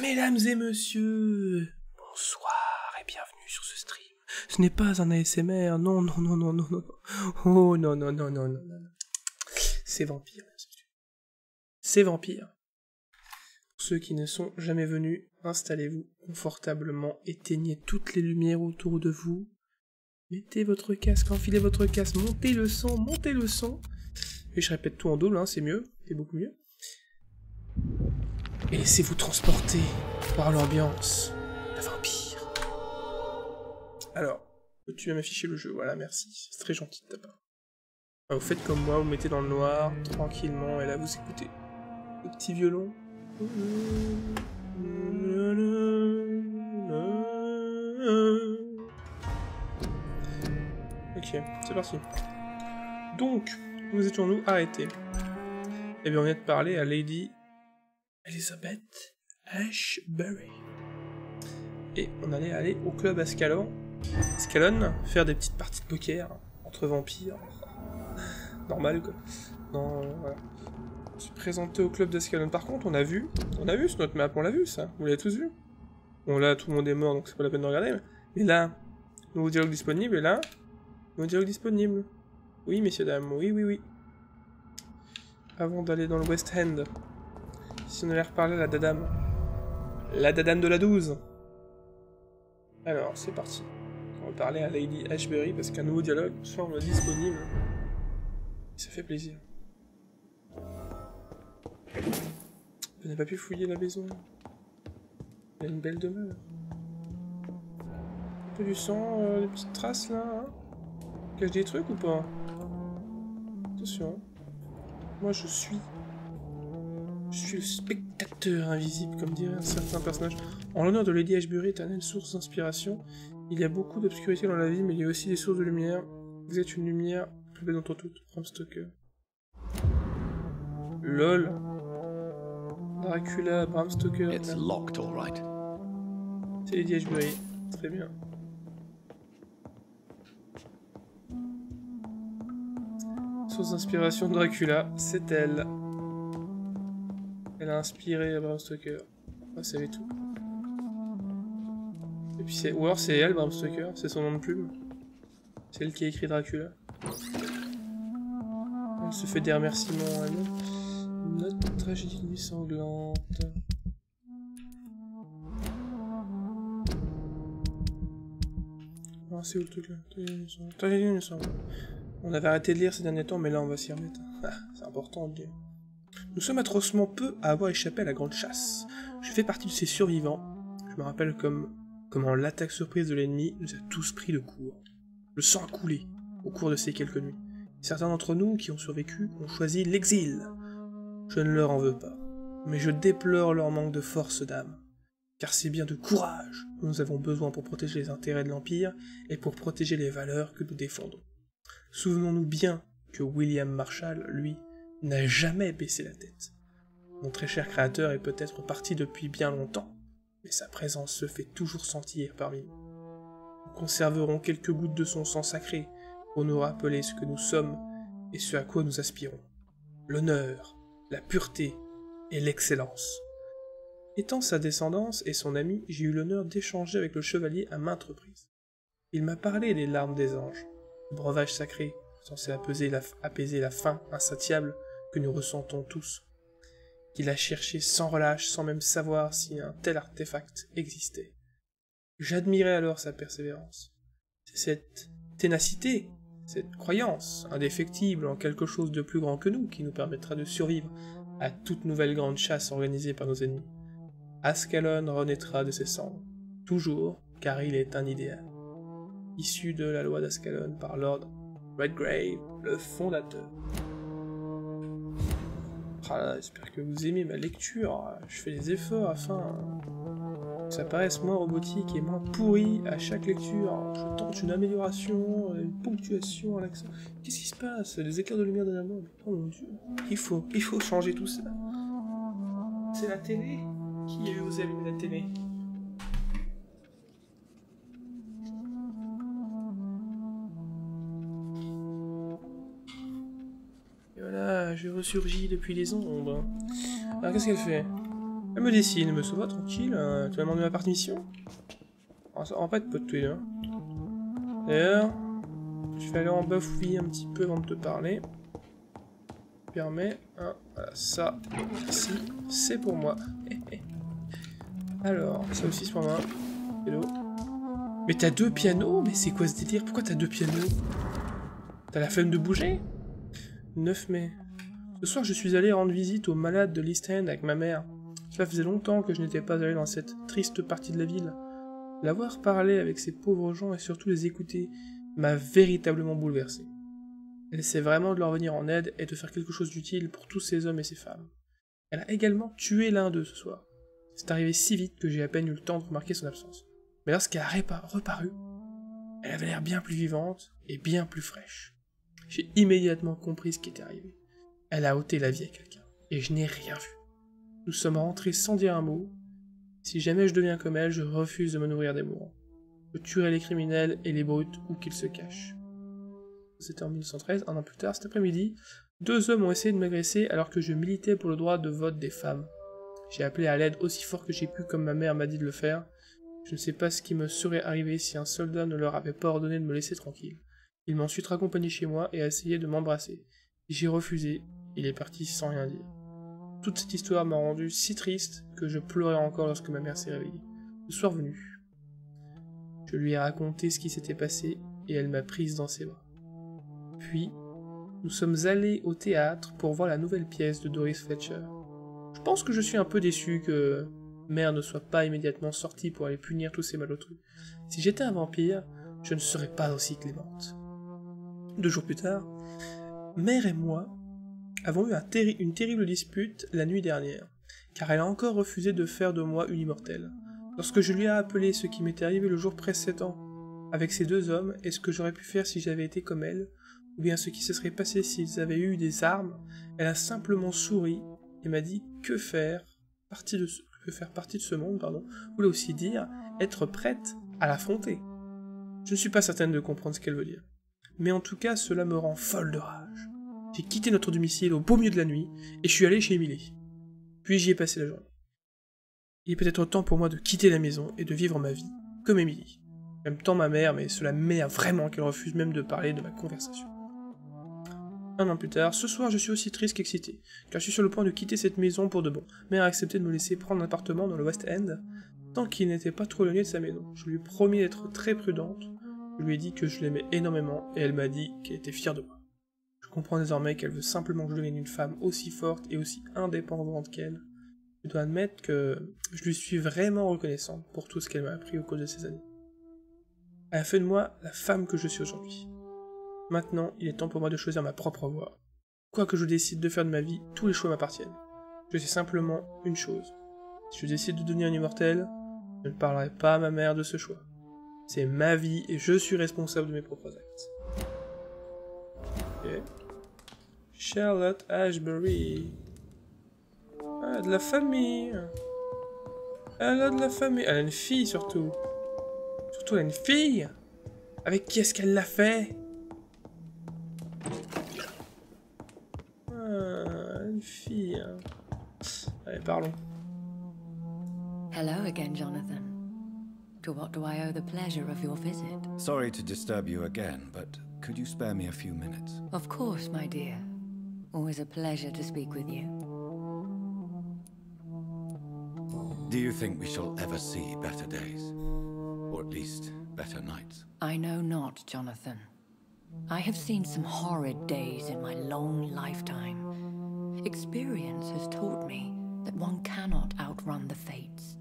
Mesdames et messieurs, bonsoir et bienvenue sur ce stream. Ce n'est pas un ASMR, non, non, non, non, non, non, oh, non, non, non, non, non, non, c'est vampire, c'est vampire. Pour ceux qui ne sont jamais venus, installez-vous confortablement, éteignez toutes les lumières autour de vous, mettez votre casque, enfilez votre casque, montez le son, et je répète tout en double, hein, c'est mieux, c'est beaucoup mieux. Et laissez-vous transporter par l'ambiance de vampire. Alors, peux-tu m'afficher le jeu? Voilà, merci, c'est très gentil de ta part. Vous faites comme moi, vous mettez dans le noir, tranquillement, et là vous écoutez le petit violon. Ok, c'est parti. Donc, nous étions-nous arrêtés. Eh bien, on vient de parler à Lady Elizabeth Ashbury. Et on allait aller au club Ascalon. Ascalon, faire des petites parties de poker entre vampires. Normal quoi. Non, voilà. Je suis présenté au club d'Ascalon. Par contre, on a vu sur notre map, on l'a vu ça. Vous l'avez tous vu. Bon là, tout le monde est mort, donc c'est pas la peine de regarder. Mais là, nouveau dialogue disponible. Et là, nouveau dialogue disponible. Oui, messieurs dames, oui, oui, oui. Avant d'aller dans le West End. Si on allait reparler à la dadame. La dadame de la 12. Alors, c'est parti. On va parler à Lady Ashbury parce qu'un nouveau dialogue semble disponible. Ça fait plaisir. Vous n'avez pas pu fouiller la maison. Il y a une belle demeure. Un peu du sang, des petites traces là. Hein, cache des trucs ou pas? Attention. Moi je suis... Je suis le spectateur invisible, comme dirait un certain personnage. En l'honneur de Lady Ashbury, éternelle source d'inspiration. Il y a beaucoup d'obscurité dans la vie, mais il y a aussi des sources de lumière. Vous êtes une lumière plus belle d'entre toutes, Bram Stoker. LOL. Dracula, Bram Stoker. It's locked, all right. C'est Lady Ashbury. Très bien. Source d'inspiration de Dracula, c'est elle. Elle a inspiré Bram Stoker. Ah, ça avait tout. Et puis c'est... Ou alors c'est elle, Bram Stoker. C'est son nom de plume. C'est elle qui a écrit Dracula. Elle se fait des remerciements à nous. Notre tragédie de nuit sanglante. Ah, c'est où le truc là? Tragédie de nuit sanglante. On avait arrêté de lire ces derniers temps, mais là on va s'y remettre. Ah, c'est important de lire. Nous sommes atrocement peu à avoir échappé à la grande chasse. Je fais partie de ces survivants. Je me rappelle comment l'attaque surprise de l'ennemi nous a tous pris de court. Le sang a coulé au cours de ces quelques nuits. Certains d'entre nous qui ont survécu ont choisi l'exil. Je ne leur en veux pas, mais je déplore leur manque de force d'âme. Car c'est bien de courage que nous avons besoin pour protéger les intérêts de l'Empire et pour protéger les valeurs que nous défendons. Souvenons-nous bien que William Marshall, lui, n'a jamais baissé la tête. Mon très cher créateur est peut-être parti depuis bien longtemps, mais sa présence se fait toujours sentir parmi nous. Nous conserverons quelques gouttes de son sang sacré pour nous rappeler ce que nous sommes et ce à quoi nous aspirons. L'honneur, la pureté et l'excellence. Étant sa descendance et son ami, j'ai eu l'honneur d'échanger avec le chevalier à maintes reprises. Il m'a parlé des larmes des anges, le breuvage sacré, censé apaiser la faim insatiable que nous ressentons tous, qu'il a cherché sans relâche, sans même savoir si un tel artefact existait. J'admirais alors sa persévérance. C'est cette ténacité, cette croyance indéfectible en quelque chose de plus grand que nous qui nous permettra de survivre à toute nouvelle grande chasse organisée par nos ennemis. Ascalon renaîtra de ses cendres, toujours, car il est un idéal. Issu de la loi d'Ascalon par l'ordre Redgrave, le fondateur. Ah, j'espère que vous aimez ma lecture. Je fais des efforts afin que ça paraisse moins robotique et moins pourri à chaque lecture. Je tente une amélioration, une ponctuation, un accent. Qu'est-ce qui se passe? Les éclairs de lumière dernièrement. Oh mon dieu. Il faut changer tout ça. C'est la télé. Qui a eu osé allumer la télé? Je ressurgis depuis les ombres. Alors qu'est-ce qu'elle fait? Elle me dessine, me sauve, tranquille. Tu m'as demandé ma partition. Ça rend pas de pote tous les deux. D'ailleurs, je vais aller en bas fouiller un petit peu avant de te parler. Permet. Hein, voilà, ça, ici, c'est pour moi. Alors, ça aussi c'est pour moi. Hello. Mais t'as deux pianos? Mais c'est quoi ce délire? Pourquoi t'as deux pianos? T'as la flemme de bouger? 9 mai. Ce soir, je suis allé rendre visite aux malades de l'East End avec ma mère. Cela faisait longtemps que je n'étais pas allé dans cette triste partie de la ville. L'avoir parlé avec ces pauvres gens et surtout les écouter m'a véritablement bouleversé. Elle essaie vraiment de leur venir en aide et de faire quelque chose d'utile pour tous ces hommes et ces femmes. Elle a également tué l'un d'eux ce soir. C'est arrivé si vite que j'ai à peine eu le temps de remarquer son absence. Mais lorsqu'elle a reparu, elle avait l'air bien plus vivante et bien plus fraîche. J'ai immédiatement compris ce qui était arrivé. Elle a ôté la vie à quelqu'un, et je n'ai rien vu. Nous sommes rentrés sans dire un mot. Si jamais je deviens comme elle, je refuse de me nourrir des mourants. Je tuerai les criminels et les brutes où qu'ils se cachent. C'était en 1913, un an plus tard, cet après-midi, 2 hommes ont essayé de m'agresser alors que je militais pour le droit de vote des femmes. J'ai appelé à l'aide aussi fort que j'ai pu comme ma mère m'a dit de le faire. Je ne sais pas ce qui me serait arrivé si un soldat ne leur avait pas ordonné de me laisser tranquille. Il m'a ensuite raccompagné chez moi et a essayé de m'embrasser. J'ai refusé, il est parti sans rien dire. Toute cette histoire m'a rendu si triste que je pleurais encore lorsque ma mère s'est réveillée. Le soir venu, je lui ai raconté ce qui s'était passé et elle m'a prise dans ses bras. Puis, nous sommes allés au théâtre pour voir la nouvelle pièce de Doris Fletcher. Je pense que je suis un peu déçu que mère ne soit pas immédiatement sortie pour aller punir tous ces malotrus. Si j'étais un vampire, je ne serais pas aussi clémente. 2 jours plus tard, mère et moi avons eu une terrible dispute la nuit dernière, car elle a encore refusé de faire de moi une immortelle. Lorsque je lui ai rappelé ce qui m'était arrivé le jour précédent avec ces 2 hommes et ce que j'aurais pu faire si j'avais été comme elle, ou bien ce qui se serait passé s'ils avaient eu des armes, elle a simplement souri et m'a dit que faire partie de ce monde, voulait aussi dire être prête à l'affronter. Je ne suis pas certaine de comprendre ce qu'elle veut dire, mais en tout cas cela me rend folle de rage. J'ai quitté notre domicile au beau milieu de la nuit et je suis allé chez Emily. Puis j'y ai passé la journée. Il est peut-être temps pour moi de quitter la maison et de vivre ma vie comme Emily. J'aime tant ma mère, mais cela m'énerve vraiment qu'elle refuse même de parler de ma conversation. 1 an plus tard, ce soir je suis aussi triste qu'excité, car je suis sur le point de quitter cette maison pour de bon. Mère a accepté de me laisser prendre un appartement dans le West End, tant qu'il n'était pas trop éloigné de sa maison. Je lui ai promis d'être très prudente. Je lui ai dit que je l'aimais énormément et elle m'a dit qu'elle était fière de moi. Je comprends désormais qu'elle veut simplement que je devienne une femme aussi forte et aussi indépendante qu'elle. Je dois admettre que je lui suis vraiment reconnaissante pour tout ce qu'elle m'a appris au cours de ces années. Elle a fait de moi la femme que je suis aujourd'hui. Maintenant, il est temps pour moi de choisir ma propre voie. Quoi que je décide de faire de ma vie, tous les choix m'appartiennent. Je sais simplement une chose. Si je décide de devenir une immortelle, je ne parlerai pas à ma mère de ce choix. C'est ma vie et je suis responsable de mes propres actes. Okay. Charlotte Ashbury. Elle a de la famille. Elle a de la famille. Elle a une fille surtout. Surtout elle a une fille. Avec qui est-ce qu'elle l'a fait? Une fille. Allez, parlons. Hello again, Jonathan. To what do I owe the pleasure of your visit? Sorry to disturb you again, but could you spare me a few minutes? Of course, my dear. Always a pleasure to speak with you. Do you think we shall ever see better days? Or at least, better nights? I know not, Jonathan. I have seen some horrid days in my long lifetime. Experience has taught me that one cannot outrun the fates.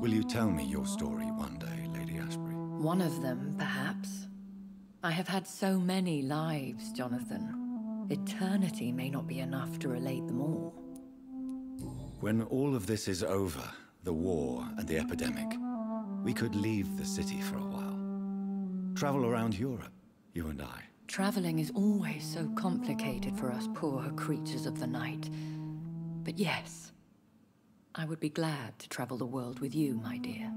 Will you tell me your story one day, Lady Ashbury? One of them, perhaps. I have had so many lives, Jonathan. Eternity may not be enough to relate them all. When all of this is over, the war and the epidemic, we could leave the city for a while. Travel around Europe, you and I. Traveling is always so complicated for us poor creatures of the night. But yes, I would be glad to travel the world with you, my dear.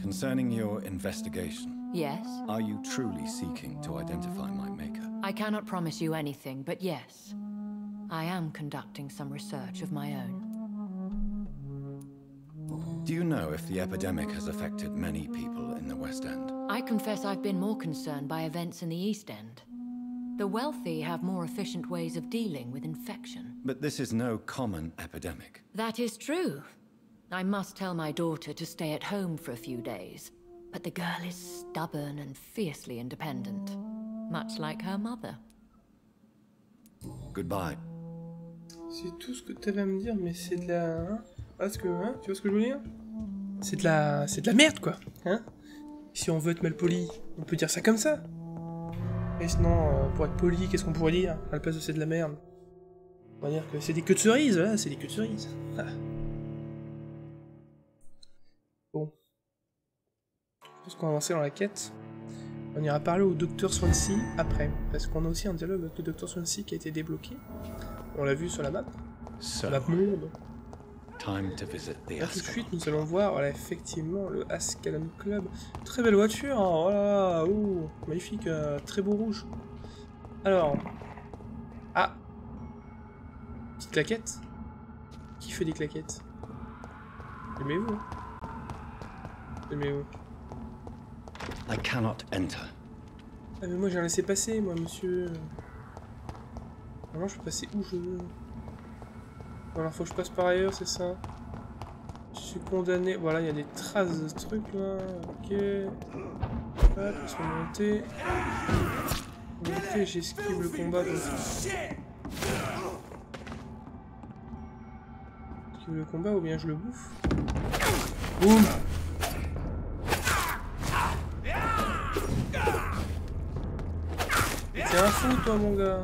Concerning your investigation... Yes? Are you truly seeking to identify my maker? I I cannot promise you anything, but yes, I am conducting some research of my own. Do you know if the epidemic has affected many people in the West End? I confess I've been more concerned by events in the East End. The wealthy have more efficient ways of dealing with infection. But this is no common epidemic. That is true. I must tell my daughter to stay at home for a few days, but the girl is stubborn and fiercely independent, much like her mother. Goodbye. C'est tout ce que tu avais à me dire, mais c'est de la... Ah, ce que... Hein, tu vois ce que je veux dire? C'est de la... C'est de la merde, quoi. Hein? Si on veut être malpoli, on peut dire ça comme ça. Et sinon, pour être poli, qu'est-ce qu'on pourrait dire à la place de c'est de la merde? On va dire que c'est des queues de cerises, là, c'est des queues de cerises. Ah. Bon. Je pense qu'on va avancer dans la quête. On ira parler au Dr Swansea après, parce qu'on a aussi un dialogue avec le Dr Swansea qui a été débloqué. On l'a vu sur la map. Sur la map monde. Là, tout de suite, nous allons voir, voilà, effectivement, le Ascalon Club. Très belle voiture, hein, voilà, oh, magnifique, très beau rouge. Alors, ah, petite claquette. Qui fait des claquettes? Aimez-vous? Aimez-vous? I cannot enter. Ah mais moi j'ai un laissé passer, moi monsieur. Maintenant je peux passer où je veux. Voilà, faut que je passe par ailleurs, c'est ça. Je suis condamné. Voilà, il y a des traces de ce truc là. Ok. Hop, ils sont montés. Ok, j'esquive le combat. Donc... J'esquive le combat ou bien je le bouffe. Boum. T'es un fou toi mon gars.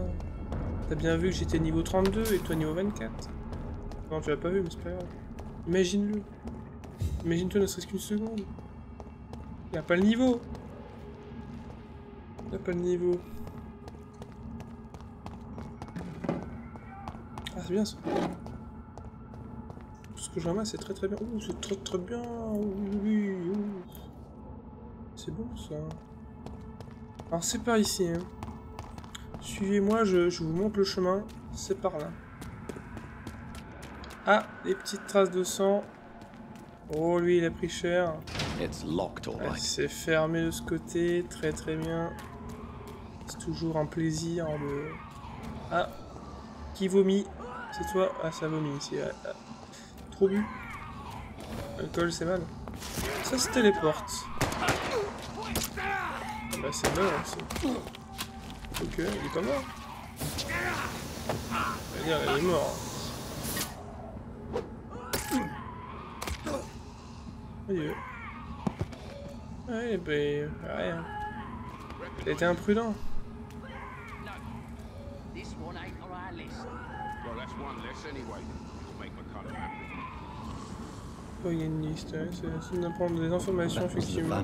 T'as bien vu que j'étais niveau 32 et toi niveau 24. Non tu l'as pas vu mais c'est pas grave. Imagine-le. Imagine-toi ne serait-ce qu'une seconde. Y'a pas le niveau. Y'a pas le niveau. Ah c'est bien ça. Tout ce que je ramasse c'est très très bien. Ouh c'est très très bien. C'est bon ça. Alors c'est par ici hein. Suivez-moi, je vous montre le chemin, c'est par là. Ah, les petites traces de sang. Oh, lui, il a pris cher. Ah, c'est fermé de ce côté, très très bien. C'est toujours un plaisir de... Ah, qui vomit? C'est toi? Ah, ça vomit ici. Ah, trop bu. L'alcool, c'est mal. Ça, c'était les portes. Bah, c'est mal aussi. Ok, il est pas mort. Il est mort. Aïe. Ouais, ben... rien. T'as été imprudent. Oh, il y a une liste. C'est d'apprendre des informations, effectivement.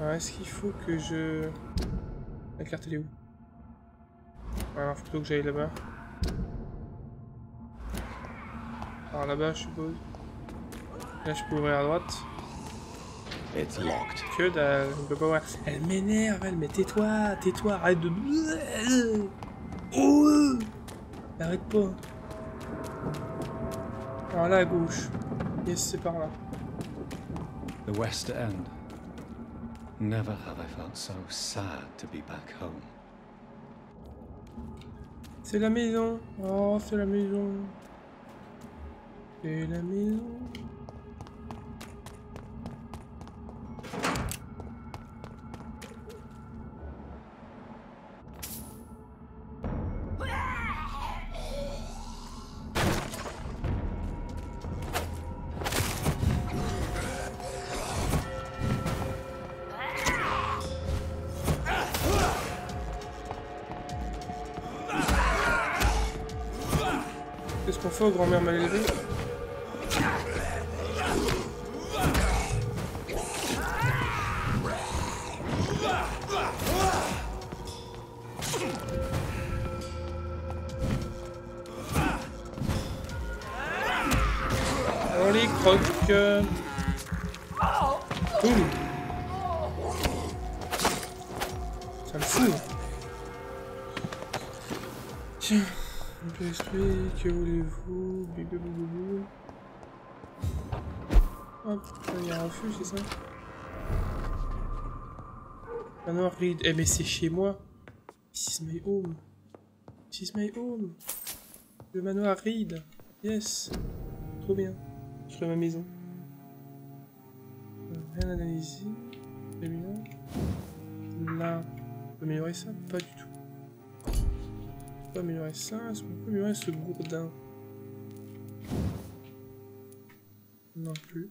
Alors est-ce qu'il faut que je... La carte elle est où? Alors faut plutôt que j'aille là-bas. Alors là-bas je suppose. Là je peux ouvrir à droite. It's locked. Que dalle, je peux pas ouvrir. Elle m'énerve, elle, mais tais-toi, tais-toi, arrête de... Oh arrête pas. Alors là à gauche. Yes, c'est par là. The West End. Never have I felt so sad to be back home. C'est la maison. Oh, c'est la maison. C'est la maison. Oh, grand-mère mal élevée. On les croque. Boom. Ça me fout. Tiens. Que voulez-vous? Bigouboubou. Hop, il y a un refus, c'est ça? Manoir Reid. Eh mais c'est chez moi. This is my home. This is my home. Le manoir Reid. Yes. Trop bien. Je ferai ma maison. Rien analysé. Celui-là. Là. On peut améliorer ça? Pas du tout. On peut améliorer ça. Est-ce qu'on peut améliorer ce gourdin? Non plus.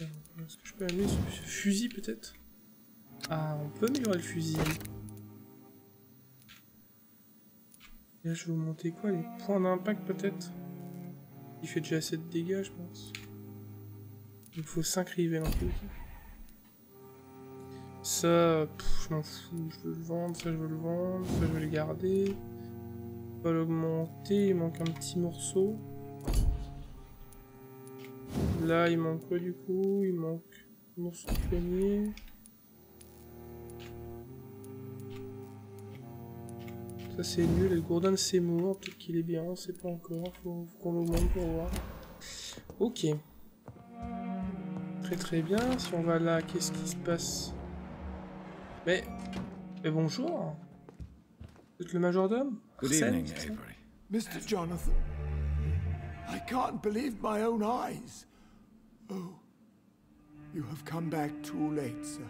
Est-ce que je peux améliorer ce fusil peut-être? Ah, on peut améliorer le fusil. Et là, je vais vous monter quoi? Les points d'impact peut-être? Il fait déjà assez de dégâts, je pense. Il me faut 5 rivets en plus. Ça, pff, je m'en fous. Je veux le vendre, ça je veux le vendre, ça je veux le garder. On va l'augmenter, il manque un petit morceau. Là, il manque quoi du coup? Il manque un morceau de poignet. Ça c'est nul, le gourdin c'est mort, peut-être qu'il est bien, on sait pas encore, faut qu'on l'augmente pour voir. Ok. Très très bien, si on va là, qu'est-ce qui se passe? Mais bonjour. Vous êtes le majordome? Good evening, Avery. Mr. Jonathan, I can't believe my own eyes. Oh, you have come back too late, sir.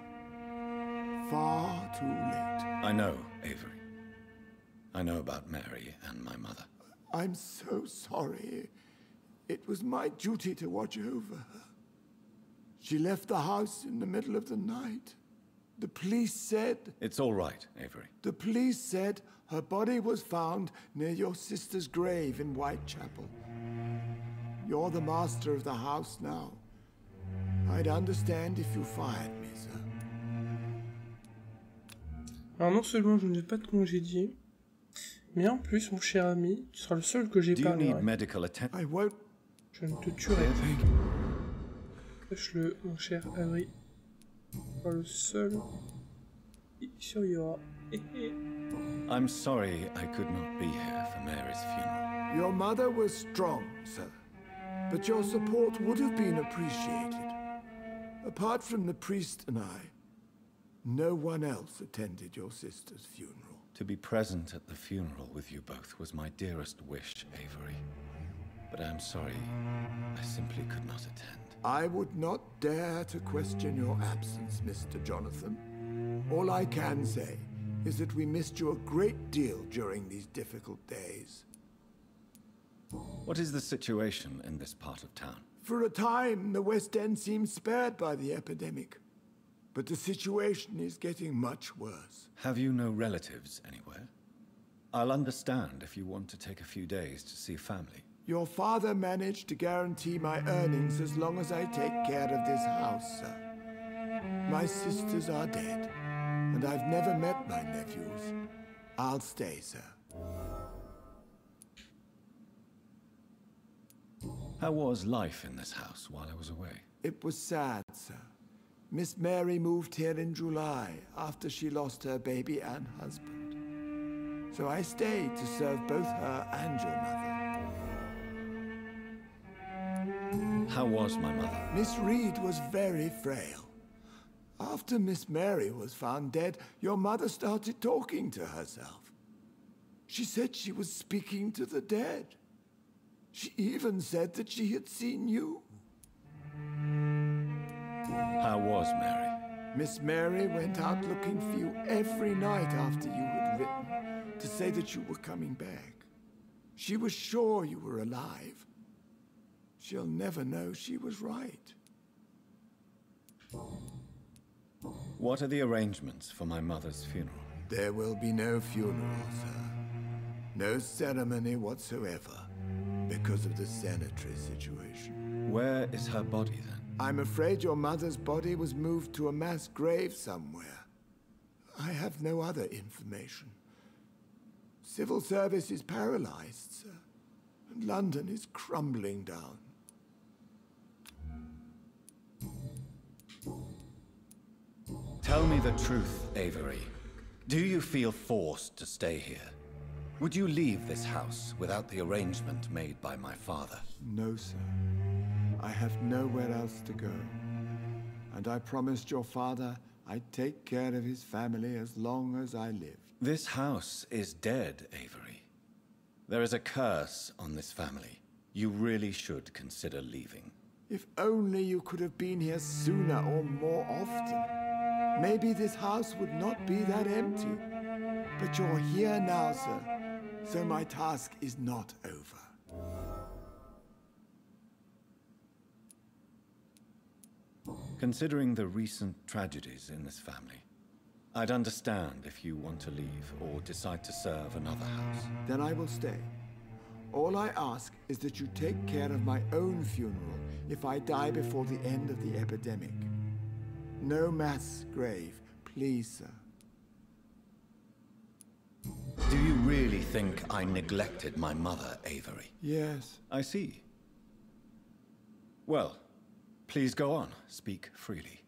Far too late. I know, Avery. I know about Mary and my mother. I'm so sorry. It was my duty to watch over her. She left the house in the middle of the night. The police said... It's all right, Avery. The police said her body was found near your sister's grave in Whitechapel. You're the master of the house now. I'd understand if you fired me, sir. Alors non seulement je ne vais pas te congédier, mais en plus, mon cher ami, tu seras le seul que j'ai parlé. Je ne te tuerai pas. Cache-le, mon cher Avery. Tu seras le seul qui survivra. I'm sorry I could not be here for Mary's funeral. Your mother was strong, sir, but your support would have been appreciated. Apart from the priest and I, no one else attended your sister's funeral. To be present at the funeral with you both was my dearest wish, Avery. But I'm sorry, I simply could not attend. I would not dare to question your absence, Mr. Jonathan. All I can say is that we missed you a great deal during these difficult days. What is the situation in this part of town? For a time, the West End seemed spared by the epidemic. But the situation is getting much worse. Have you no relatives anywhere? I'll understand if you want to take a few days to see family. Your father managed to guarantee my earnings as long as I take care of this house, sir. My sisters are dead, and I've never met my nephews. I'll stay, sir. How was life in this house while I was away? It was sad, sir. Miss Mary moved here in July, after she lost her baby and husband. So I stayed to serve both her and your mother. How was my mother? Miss Reid was very frail. After Miss Mary was found dead, your mother started talking to herself. She said she was speaking to the dead. She even said that she had seen you. How was Mary? Miss Mary went out looking for you every night after you had written to say that you were coming back. She was sure you were alive. She'll never know she was right. What are the arrangements for my mother's funeral? There will be no funeral, sir. No ceremony whatsoever because of the sanitary situation. Where is her body then? I'm afraid your mother's body was moved to a mass grave somewhere. I have no other information. Civil service is paralyzed, sir, and London is crumbling down. Tell me the truth, Avery. Do you feel forced to stay here? Would you leave this house without the arrangement made by my father? No, sir. I have nowhere else to go. And I promised your father I'd take care of his family as long as I lived. This house is dead, Avery. There is a curse on this family. You really should consider leaving. If only you could have been here sooner or more often. Maybe this house would not be that empty. But you're here now, sir. So my task is not over. Considering the recent tragedies in this family, I'd understand if you want to leave or decide to serve another house. Then I will stay. All I ask is that you take care of my own funeral if I die before the end of the epidemic. No mass grave, please, sir. Do you really think I neglected my mother, Avery? Yes. I see. Well, please go on, speak freely.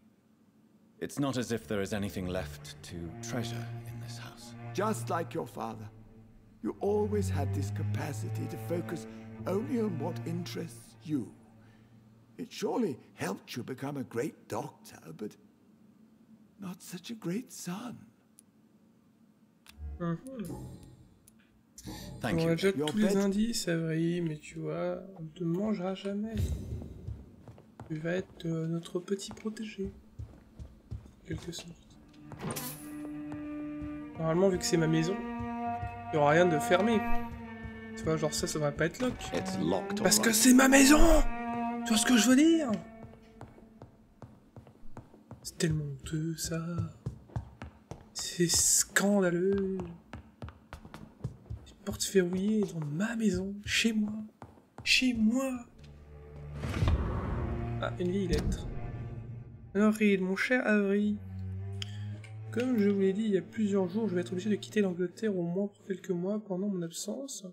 It's not as if there is anything left to treasure in this house. Just like your father, you always had this capacity to focus only on what interests you. It surely helped you become a great doctor, but not such a great son. Thank you. On rejette tous les indices, Avery, mais tu vois, on te mangera jamais. Tu vas être notre petit protégé, en quelque sorte. Normalement, vu que c'est ma maison, il n'y aura rien de fermé. Tu vois, genre ça, ça va pas être lock. Parce que c'est ma maison. Tu vois ce que je veux dire? C'est tellement honteux, ça. C'est scandaleux. Une porte verrouillée dans ma maison, chez moi. Chez moi. Ah, une vieille lettre. Alors Reid, mon cher Avery, comme je vous l'ai dit il y a plusieurs jours, je vais être obligé de quitter l'Angleterre au moins pour quelques mois pendant mon absence.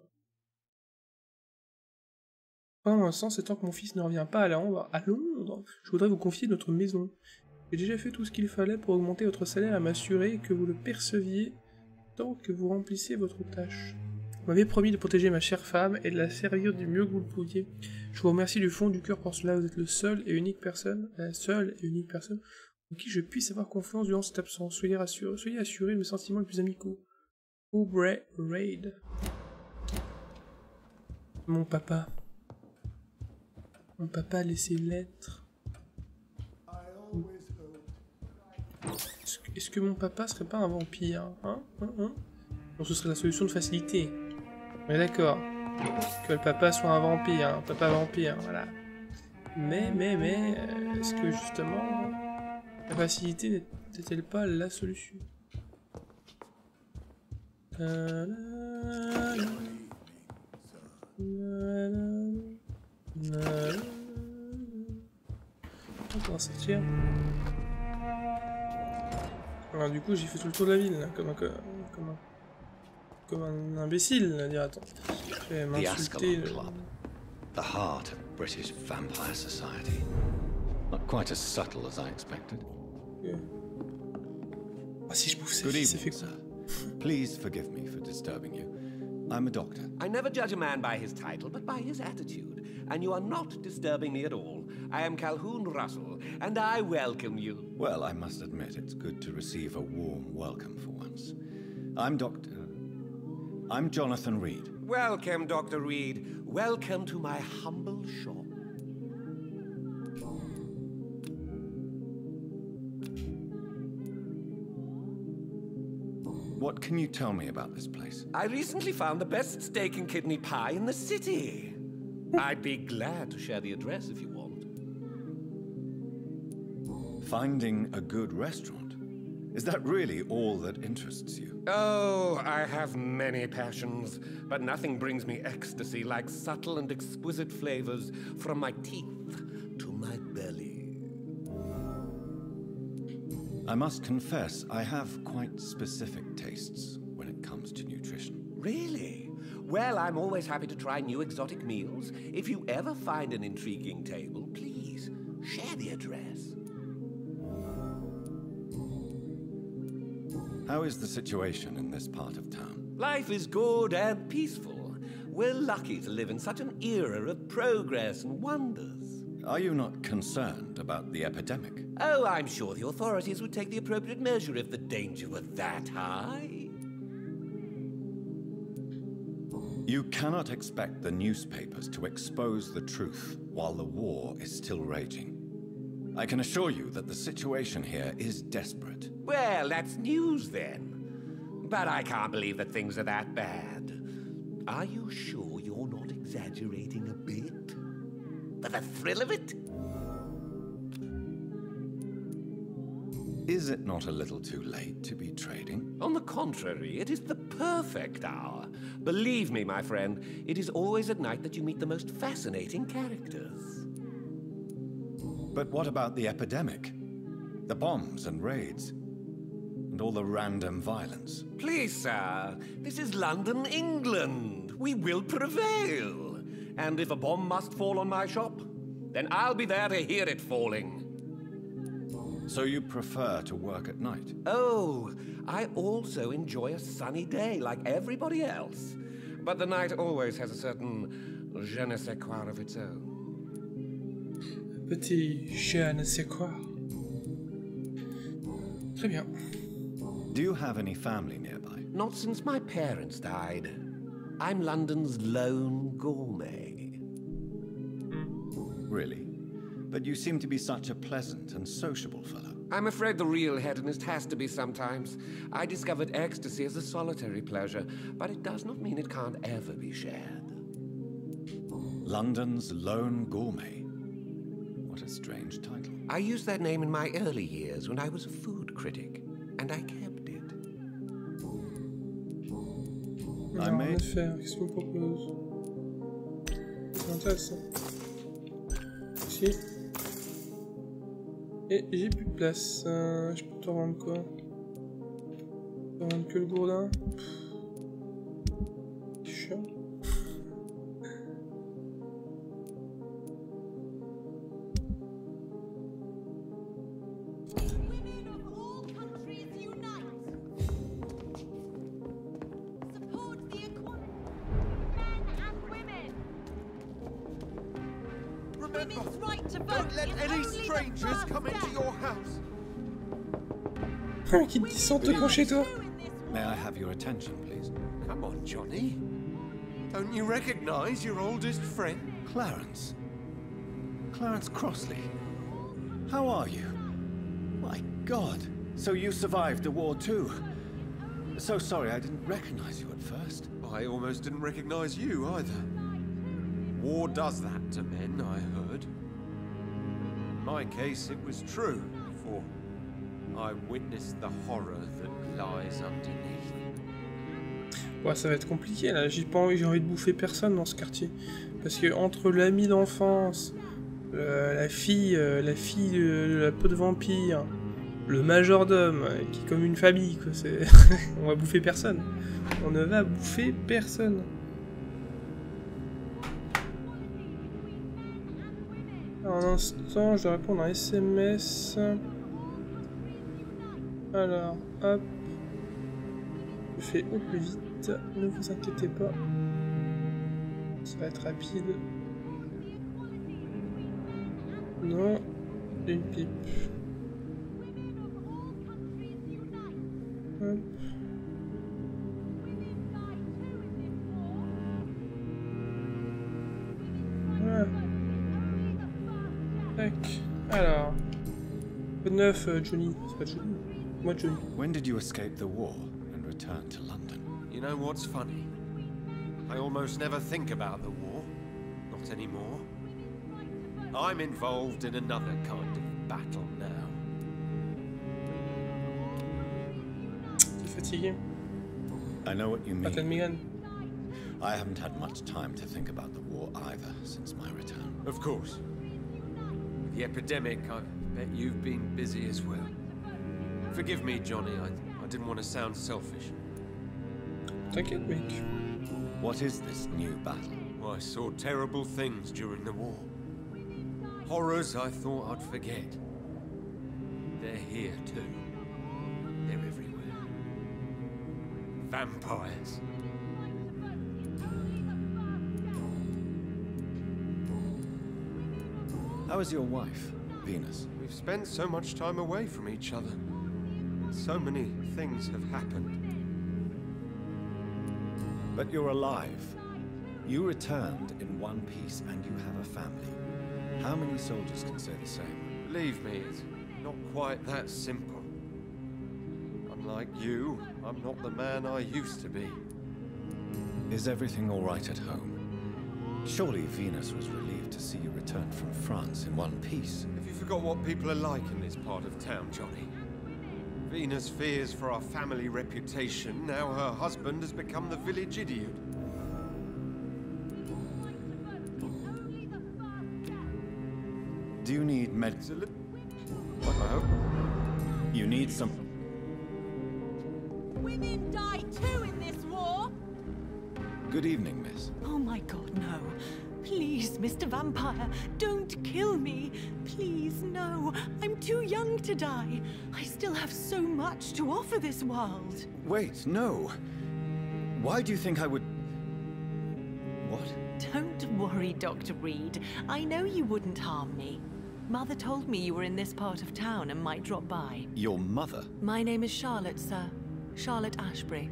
Pendant mon absence, c'est tant que mon fils ne revient pas à Londres, je voudrais vous confier notre maison. J'ai déjà fait tout ce qu'il fallait pour augmenter votre salaire et m'assurer que vous le perceviez tant que vous remplissiez votre tâche. Vous m'avez promis de protéger ma chère femme et de la servir du mieux que vous le pouviez. Je vous remercie du fond du cœur pour cela. Vous êtes le seul et unique personne, la seule et unique personne en qui je puisse avoir confiance durant cette absence. Soyez assurés de mes sentiments les plus amicaux. Aubrey Reid. Mon papa. Mon papa a laissé une lettre. Est-ce que mon papa serait pas un vampire, hein? Bon, ce serait la solution de facilité. Mais d'accord, que le papa soit un vampire, hein, papa vampire, voilà. Mais, est-ce que justement, la facilité n'était-elle pas la solution? On va sortir. Alors du coup, j'ai fait tout le tour de la ville, là, comme un imbécile, à dire attends. The Ascalon Club, the heart of British Vampire Society. Not quite as subtle as I expected. Good evening, sir. Please forgive me for disturbing you. I'm a doctor. I never judge a man by his title, but by his attitude. And you are not disturbing me at all. I am Calhoun Russell, and I welcome you. Well, I must admit, it's good to receive a warm welcome for once. I'm Jonathan Reid. Welcome, Dr. Reid. Welcome to my humble shop. What can you tell me about this place? I recently found the best steak and kidney pie in the city. I'd be glad to share the address if you want. Finding a good restaurant? Is that really all that interests you? Oh, I have many passions, but nothing brings me ecstasy like subtle and exquisite flavors from my teeth to my belly. I must confess, I have quite specific tastes when it comes to nutrition. Really? Well, I'm always happy to try new exotic meals. If you ever find an intriguing table, please share the address. How is the situation in this part of town? Life is good and peaceful. We're lucky to live in such an era of progress and wonders. Are you not concerned about the epidemic? Oh, I'm sure the authorities would take the appropriate measure if the danger were that high. You cannot expect the newspapers to expose the truth while the war is still raging. I can assure you that the situation here is desperate. Well, that's news then. But I can't believe that things are that bad. Are you sure you're not exaggerating a bit? For the thrill of it? Is it not a little too late to be trading? On the contrary, it is the perfect hour. Believe me, my friend, it is always at night that you meet the most fascinating characters. But what about the epidemic? The bombs and raids? And all the random violence? Please, sir, this is London, England. We will prevail. And if a bomb must fall on my shop, then I'll be there to hear it falling. So you prefer to work at night? Oh, I also enjoy a sunny day like everybody else. But the night always has a certain je ne sais quoi of its own. Petit je ne sais quoi. Très bien. Do you have any family nearby? Not since my parents died. I'm London's lone gourmet. Really? But you seem to be such a pleasant and sociable fellow. I'm afraid the real hedonist has to be sometimes. I discovered ecstasy as a solitary pleasure, but it does not mean it can't ever be shared. London's lone gourmet. What a strange title. I used that name in my early years when I was a food critic, and I kept it. I made... Et j'ai plus de place, je peux te rendre quoi? Je peux te rendre que le gourdin? C'est chiant. Qui descendent devant chez toi. May I have your attention, please? Come on, Johnny. Don't you recognize your oldest friend? Clarence. Clarence Crossley. How are you? My God. So you survived the war too. So sorry I didn't recognize you at first. I almost didn't recognize you either. War does that to men, I heard. In my case, it was true, for I witnessed the horror that lies underneath. Ouais, ça va être compliqué là. J'ai envie de bouffer personne dans ce quartier, parce que entre l'ami d'enfance, la fille de la peau de vampire, le majordome qui est comme une famille, quoi. C'est... on va bouffer personne. On ne va bouffer personne. Un instant, je dois répondre à un SMS. Alors, hop, je fais au plus vite, ne vous inquiétez pas, ça va être rapide. Non, une pipe. Hop. Voilà. Tac. Alors, 9 Johnny, c'est pas Johnny. When did you escape the war and return to London? You know what's funny? I almost never think about the war. Not anymore. I'm involved in another kind of battle now. I know what you mean. I haven't had much time to think about the war either since my return. Of course. With the epidemic, I bet you've been busy as well. Forgive me, Johnny. I didn't want to sound selfish. Take it, Mick. What is this new battle? Well, I saw terrible things during the war. Horrors I thought I'd forget. They're here too. They're everywhere. vampires. How is your wife, Venus? We've spent so much time away from each other. So many things have happened. But you're alive. You returned in one piece and you have a family. How many soldiers can say the same? Believe me, it's not quite that simple. Unlike you, I'm not the man I used to be. Is everything all right at home? Surely Venus was relieved to see you return from France in one piece. Have you forgot what people are like in this part of town, Johnny? Venus fears for our family reputation. Now her husband has become the village idiot. Do you need med... You need some... Women die too in this war! Good evening, miss. Oh my god, no. Please, Mr. Vampire, don't kill me. Please, no. I'm too young to die. I still have so much to offer this world. Wait, no. Why do you think I would... What? Don't worry, Dr. Reid. I know you wouldn't harm me. Mother told me you were in this part of town and might drop by. Your mother? My name is Charlotte, sir. Charlotte Ashbury.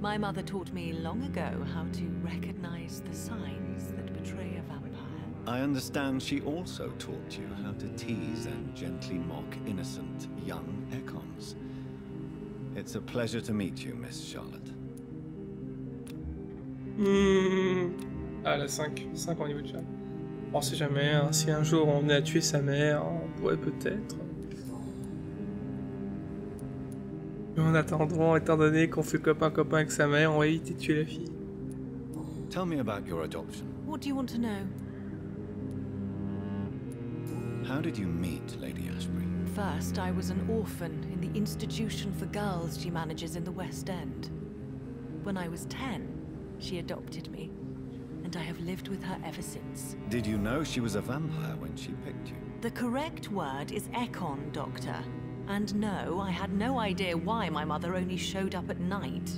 My mother taught me long ago how to recognize the signs that betray a vampire. I understand she also taught you how to tease and gently mock innocent young Ekons. It's a pleasure to meet you, Miss Charlotte. Ah, la 5 au niveau du chat. On sait jamais, hein, si un jour on venait à tuer sa mère, on pourrait peut-être. Mais en attendant, étant donné qu'on fait copain-copain avec sa mère, on va éviter de tuer la fille. Tell me about your adoption. What do you want to know? How did you meet Lady Ashbury? First, I was an orphan in the institution for girls she manages in the West End. When I was 10, she adopted me. And I have lived with her ever since. Did you know she was a vampire when she picked you? The correct word is Ekon, Doctor. And no, I had no idea why my mother only showed up at night.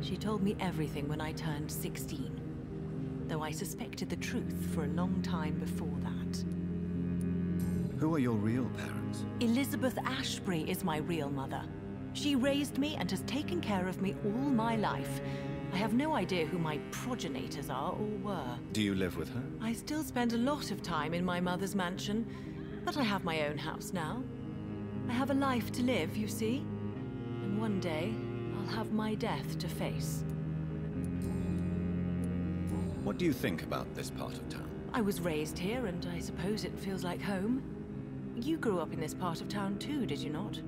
She told me everything when I turned 16, though I suspected the truth for a long time before that. Who are your real parents? Elizabeth Ashbury is my real mother. She raised me and has taken care of me all my life. I have no idea who my progenitors are or were. Do you live with her? I still spend a lot of time in my mother's mansion, but I have my own house now. I have a life to live, you see, and one day I'll have my death to face. What do you think about this part of town? I was raised here, and I suppose it feels like home. You grew up in this part of town too, did you not?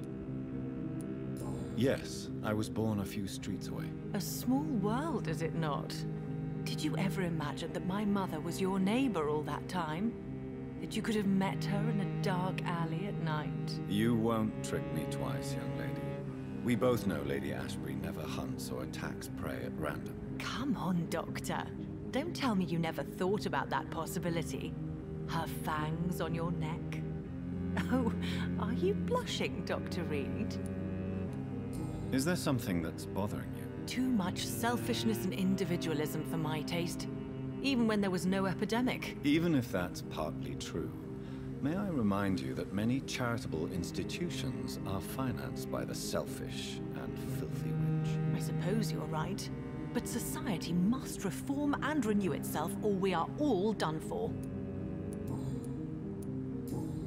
Yes, I was born a few streets away. A small world, is it not? Did you ever imagine that my mother was your neighbor all that time? That you could have met her in a dark alley at night? You won't trick me twice, young lady. We both know Lady Ashbury never hunts or attacks prey at random. Come on, Doctor. Don't tell me you never thought about that possibility. Her fangs on your neck. Oh, are you blushing, Dr. Reid? Is there something that's bothering you? Too much selfishness and individualism for my taste, even when there was no epidemic. Even if that's partly true, may I remind you that many charitable institutions are financed by the selfish and filthy rich. I suppose you're right, but society must reform and renew itself, or we are all done for.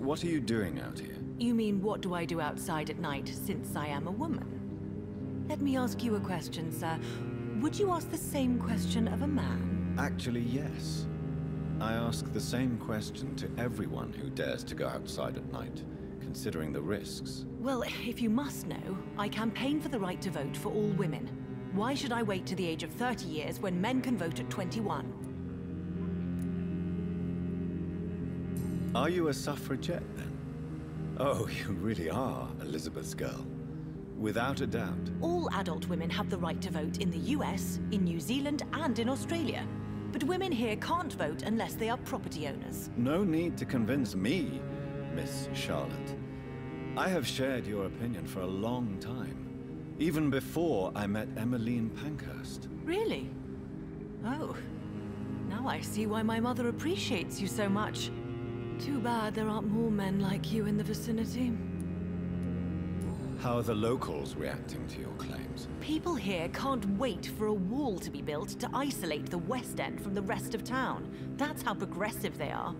What are you doing out here? You mean, what do I do outside at night, since I am a woman? Let me ask you a question, sir. Would you ask the same question of a man? Actually, yes. I ask the same question to everyone who dares to go outside at night, considering the risks. Well, if you must know, I campaign for the right to vote for all women. Why should I wait to the age of 30 years when men can vote at 21? Are you a suffragette, then? Oh, you really are Elizabeth's girl. Without a doubt. All adult women have the right to vote in the US, in New Zealand, and in Australia. But women here can't vote unless they are property owners. No need to convince me, Miss Charlotte. I have shared your opinion for a long time. Even before I met Emmeline Pankhurst. Really? Oh. Now I see why my mother appreciates you so much. Too bad there aren't more men like you in the vicinity. How are the locals reacting to your claims? People here can't wait for a wall to be built to isolate the West End from the rest of town. That's how progressive they are.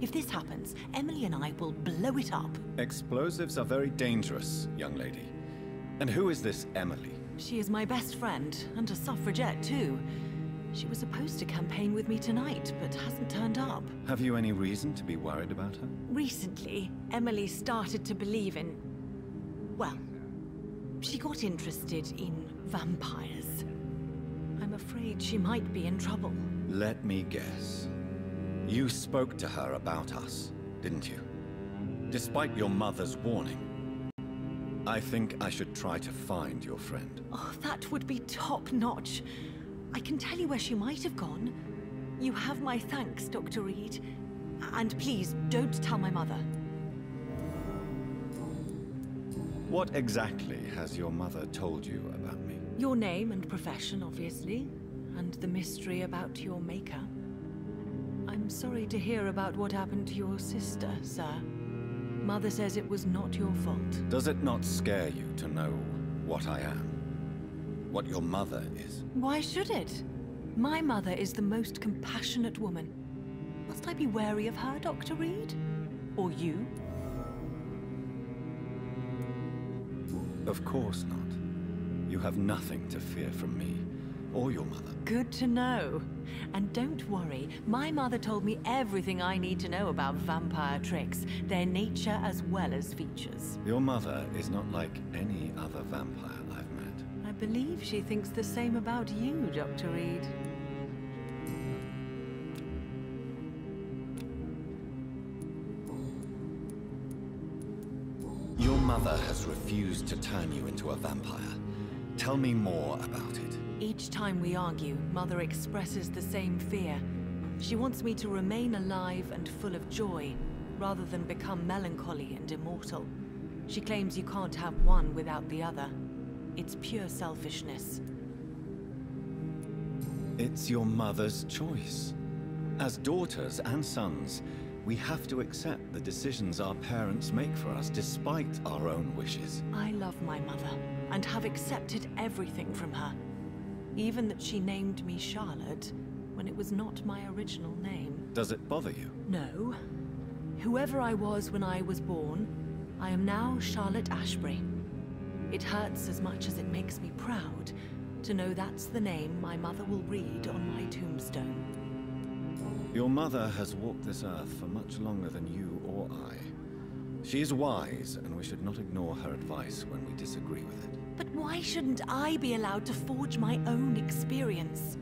If this happens, Emily and I will blow it up. Explosives are very dangerous, young lady. And who is this Emily? She is my best friend, and a suffragette too. She was supposed to campaign with me tonight, but hasn't turned up. Have you any reason to be worried about her? Recently, Emily started to believe in... well, she got interested in vampires. I'm afraid she might be in trouble. Let me guess. You spoke to her about us, didn't you? Despite your mother's warning. I think I should try to find your friend. Oh, that would be top-notch. I can tell you where she might have gone. You have my thanks, Dr. Reid. And please, don't tell my mother. What exactly has your mother told you about me? Your name and profession, obviously. And the mystery about your maker. I'm sorry to hear about what happened to your sister, sir. Mother says it was not your fault. Does it not scare you to know what I am? What your mother is? Why should it? My mother is the most compassionate woman. Must I be wary of her, Dr. Reid? Or you? Of course not. You have nothing to fear from me. Or your mother. Good to know. And don't worry, my mother told me everything I need to know about vampire tricks, their nature as well as features. Your mother is not like any other vampire I've met. I believe she thinks the same about you, Dr. Reid. Your mother has refused to turn you into a vampire. Tell me more about it. Each time we argue, Mother expresses the same fear. She wants me to remain alive and full of joy, rather than become melancholy and immortal. She claims you can't have one without the other. It's pure selfishness. It's your mother's choice. As daughters and sons, we have to accept the decisions our parents make for us, despite our own wishes. I love my mother, and have accepted everything from her. Even that she named me Charlotte, when it was not my original name. Does it bother you? No. Whoever I was when I was born, I am now Charlotte Ashbury. It hurts as much as it makes me proud to know that's the name my mother will read on my tombstone. Your mother has walked this earth for much longer than you or I. She is wise, and we should not ignore her advice when we disagree with it. But why shouldn't I be allowed to forge my own experience?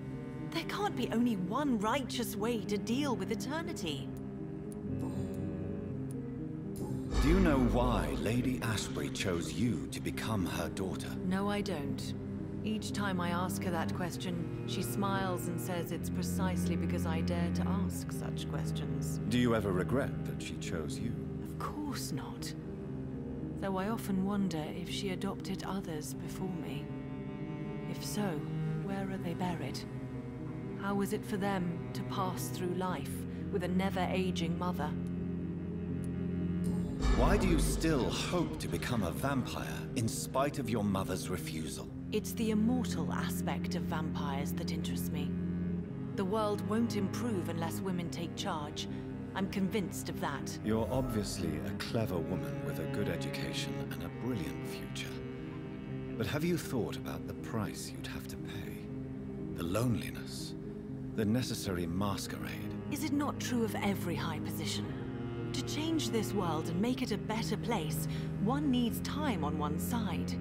There can't be only one righteous way to deal with eternity. Do you know why Lady Ashbury chose you to become her daughter? No, I don't. Each time I ask her that question, she smiles and says it's precisely because I dare to ask such questions. Do you ever regret that she chose you? Of course not. Though I often wonder if she adopted others before me. If so, where are they buried? How was it for them to pass through life with a never-aging mother? Why do you still hope to become a vampire in spite of your mother's refusal? It's the immortal aspect of vampires that interests me. The world won't improve unless women take charge. I'm convinced of that. You're obviously a clever woman with a good education and a brilliant future. But have you thought about the price you'd have to pay? The loneliness, the necessary masquerade. Is it not true of every high position? To change this world and make it a better place, one needs time on one's side.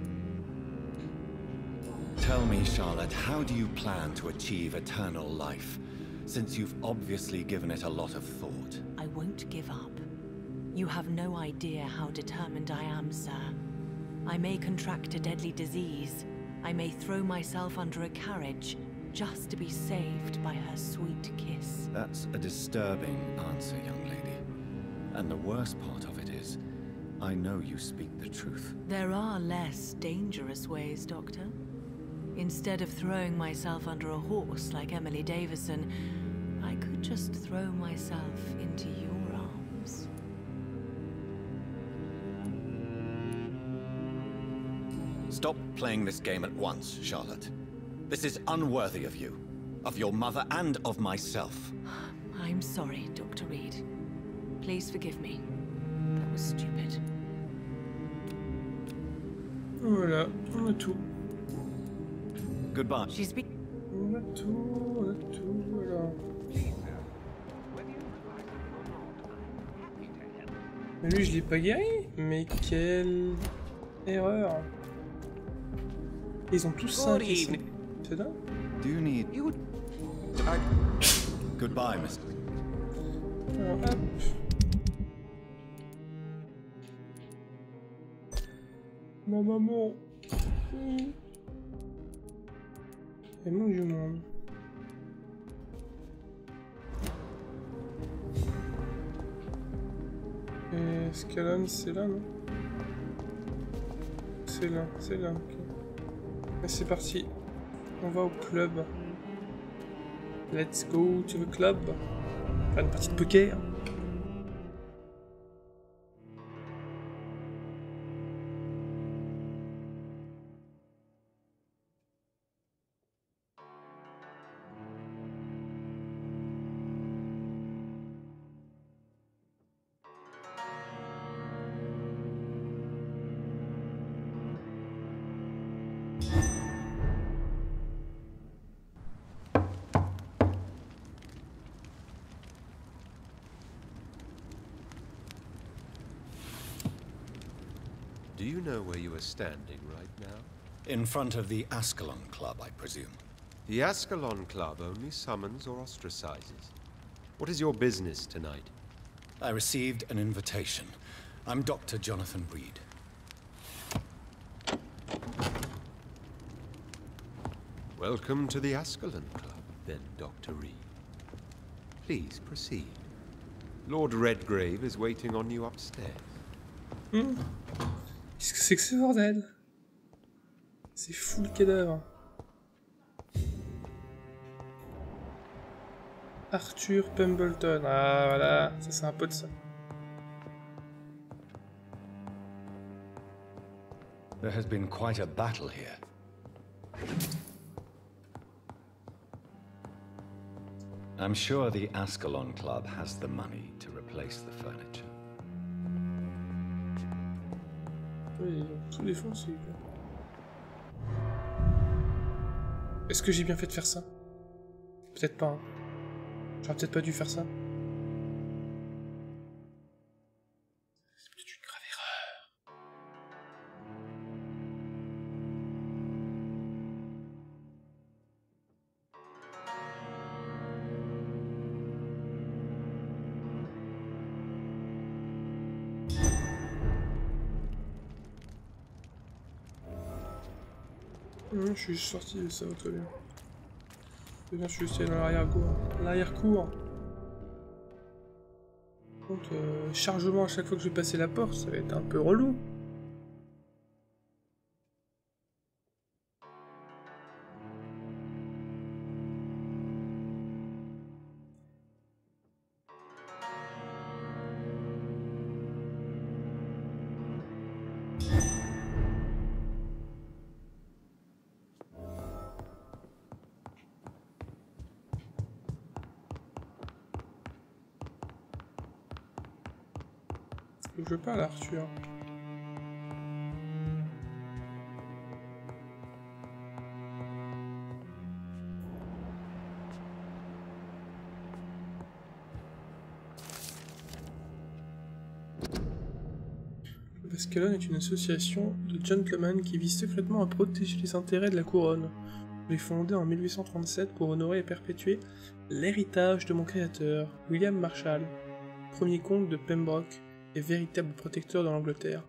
Tell me, Charlotte, how do you plan to achieve eternal life? Since you've obviously given it a lot of thought. I won't give up. You have no idea how determined I am, sir. I may contract a deadly disease. I may throw myself under a carriage just to be saved by her sweet kiss. That's a disturbing answer, young lady. And the worst part of it is, I know you speak the truth. There are less dangerous ways, Doctor. Instead of throwing myself under a horse like Emily Davison, I could just throw myself into your arms. Stop playing this game at once, Charlotte. This is unworthy of you, of your mother, and of myself. I'm sorry, Dr. Reid. Please forgive me. That was stupid. Voilà, on a tout. Goodbye. She's been. Lui, je l'ai pas guéri, mais quelle erreur! Ils ont tous ça. C'est dingue. Do you need? Goodbye, Miss. Alors, hop. Ma maman. C'est mon vieux monde. Et Ascalon, c'est là, non? C'est là, ok. Et c'est parti. On va au club. Let's go to the club. Faire une partie de poker. Do you know where you are standing right now? In front of the Ascalon Club, I presume. The Ascalon Club only summons or ostracizes. What is your business tonight? I received an invitation. I'm Dr. Jonathan Reid. Welcome to the Ascalon Club, then, Dr. Reid. Please proceed. Lord Redgrave is waiting on you upstairs. Hmm. Qu'est-ce que c'est que ce bordel? C'est fou le cadavre. Arthur Pumbleton. Ah voilà, ça c'est un pote ça. There has been quite a battle here. I'm sure the Ascalon Club has the money to replace the furniture. Tout défoncé. Est-ce que j'ai bien fait de faire ça? Peut-être pas. Hein. J'aurais peut-être pas dû faire ça. C'est peut-être une grave erreur. Je suis juste sorti de ça, très bien. Et là, je suis juste allé dans l'arrière-cour. L'arrière-cour. Donc, chargement à chaque fois que je vais passer la porte, ça va être un peu relou. Je veux pas l'Arthur. Ascalon est une association de gentlemen qui vise secrètement à protéger les intérêts de la couronne. Je l'ai fondée en 1837 pour honorer et perpétuer l'héritage de mon créateur, William Marshall, premier comte de Pembroke. Et véritable protecteur dans l'Angleterre.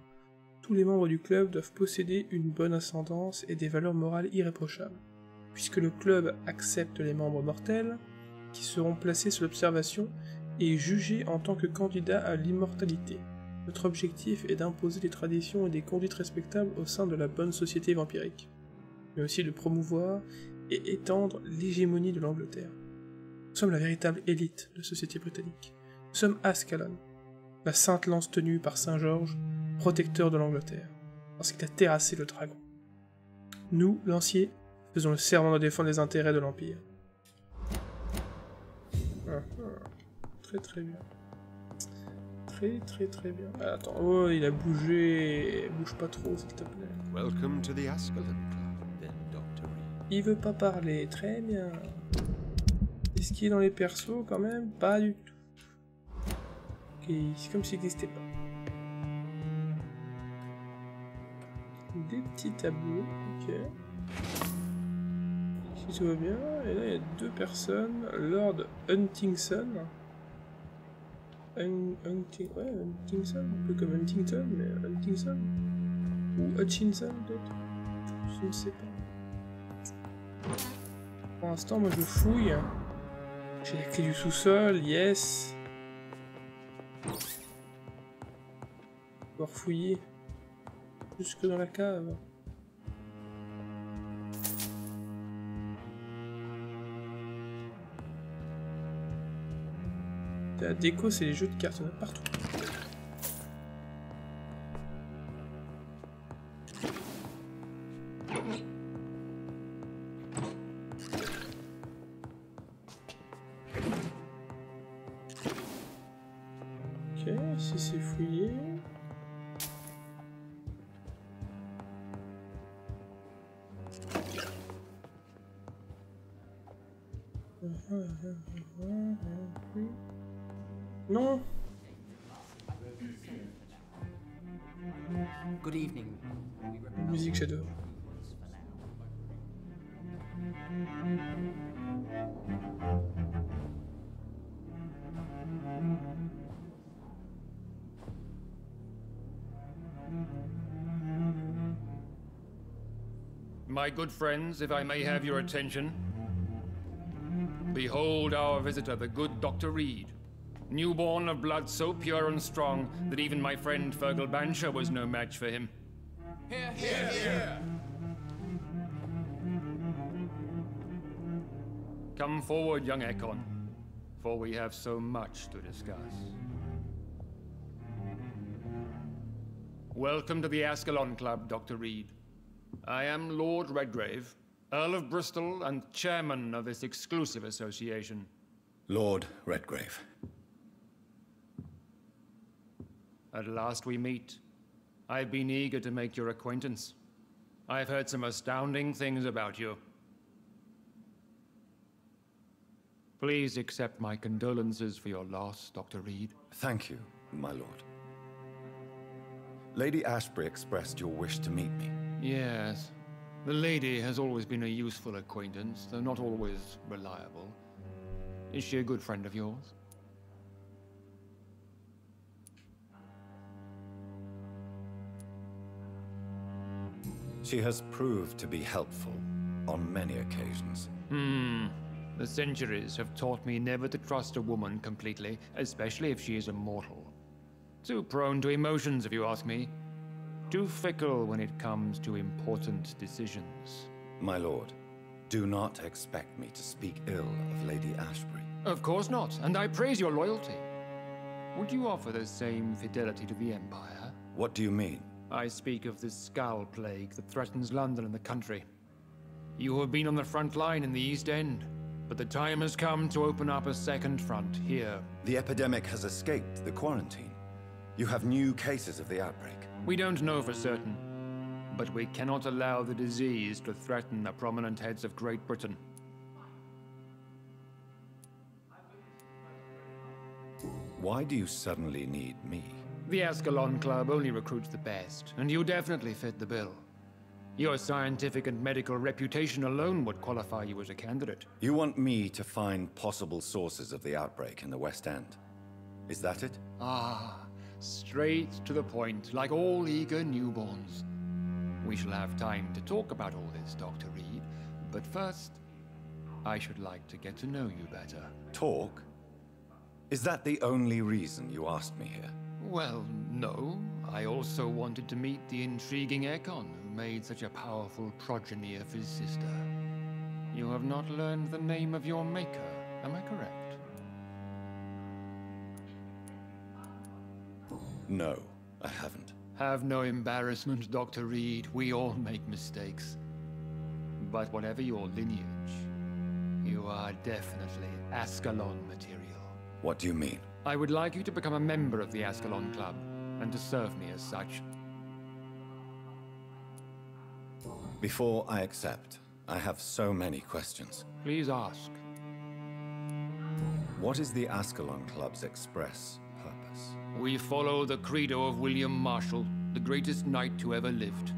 Tous les membres du club doivent posséder une bonne ascendance et des valeurs morales irréprochables. Puisque le club accepte les membres mortels, qui seront placés sous l'observation et jugés en tant que candidats à l'immortalité. Notre objectif est d'imposer des traditions et des conduites respectables au sein de la bonne société vampirique, mais aussi de promouvoir et étendre l'hégémonie de l'Angleterre. Nous sommes la véritable élite de la société britannique. Nous sommes Ascalon, la sainte lance tenue par Saint Georges, protecteur de l'Angleterre, parce qu'il a terrassé le dragon. Nous, lanciers, faisons le serment de défendre les intérêts de l'Empire. Très très bien. Très bien. Ah, attends, oh, il a bougé. Bouge pas trop, s'il te plaît. Welcome to the Ascalon Club, then, Dr. Reid. Il veut pas parler, très bien. Est-ce qu'il est dans les persos quand même? Pas du tout. Okay. C'est comme s'il n'existait pas. Des petits tableaux, ok. Si tout va bien, et là il y a deux personnes. Lord Huntington. Ouais, Huntington, un peu comme Huntington, mais Huntington. Ou Hutchinson, peut-être. Je ne sais pas. Pour l'instant, moi je fouille. J'ai la clé du sous-sol, yes. On va refouiller. Jusque dans la cave. La déco, c'est les jeux de cartes, on a partout. Ok, ici c'est fouillé. Non. Good evening. Musique j'adore. My good friends, if I may have your attention. Behold our visitor, the good Dr. Reid. Newborn of blood so pure and strong that even my friend Fergal Bansha was no match for him. Hear, hear, hear. Come forward, young Ekon, for we have so much to discuss. Welcome to the Ascalon Club, Dr. Reid. I am Lord Redgrave, Earl of Bristol and chairman of this exclusive association. Lord Redgrave. At last we meet. I've been eager to make your acquaintance. I've heard some astounding things about you. Please accept my condolences for your loss, Dr. Reid. Thank you, my lord. Lady Ashbury expressed your wish to meet me. Yes. The lady has always been a useful acquaintance, though not always reliable. Is she a good friend of yours? She has proved to be helpful on many occasions. The centuries have taught me never to trust a woman completely, especially if she is immortal. Too prone to emotions, if you ask me. Too fickle when it comes to important decisions. My lord, do not expect me to speak ill of Lady Ashbury. Of course not, and I praise your loyalty. Would you offer the same fidelity to the Empire? What do you mean? I speak of this Skal plague that threatens London and the country. You have been on the front line in the East End, but the time has come to open up a second front here. The epidemic has escaped the quarantine. You have new cases of the outbreak. We don't know for certain, but we cannot allow the disease to threaten the prominent heads of Great Britain. Why do you suddenly need me? The Ascalon Club only recruits the best, and you definitely fit the bill. Your scientific and medical reputation alone would qualify you as a candidate. You want me to find possible sources of the outbreak in the West End? Is that it? Ah, straight to the point, like all eager newborns. We shall have time to talk about all this, Dr. Reid, but first, I should like to get to know you better. Talk? Is that the only reason you asked me here? Well, no. I also wanted to meet the intriguing Ekon, who made such a powerful progeny of his sister. You have not learned the name of your maker, am I correct? No, I haven't. Have no embarrassment, Dr. Reid. We all make mistakes. But whatever your lineage, you are definitely Ascalon material. What do you mean? I would like you to become a member of the Ascalon Club, and to serve me as such. Before I accept, I have so many questions. Please ask. What is the Ascalon Club's express purpose? We follow the credo of William Marshall, the greatest knight who ever lived.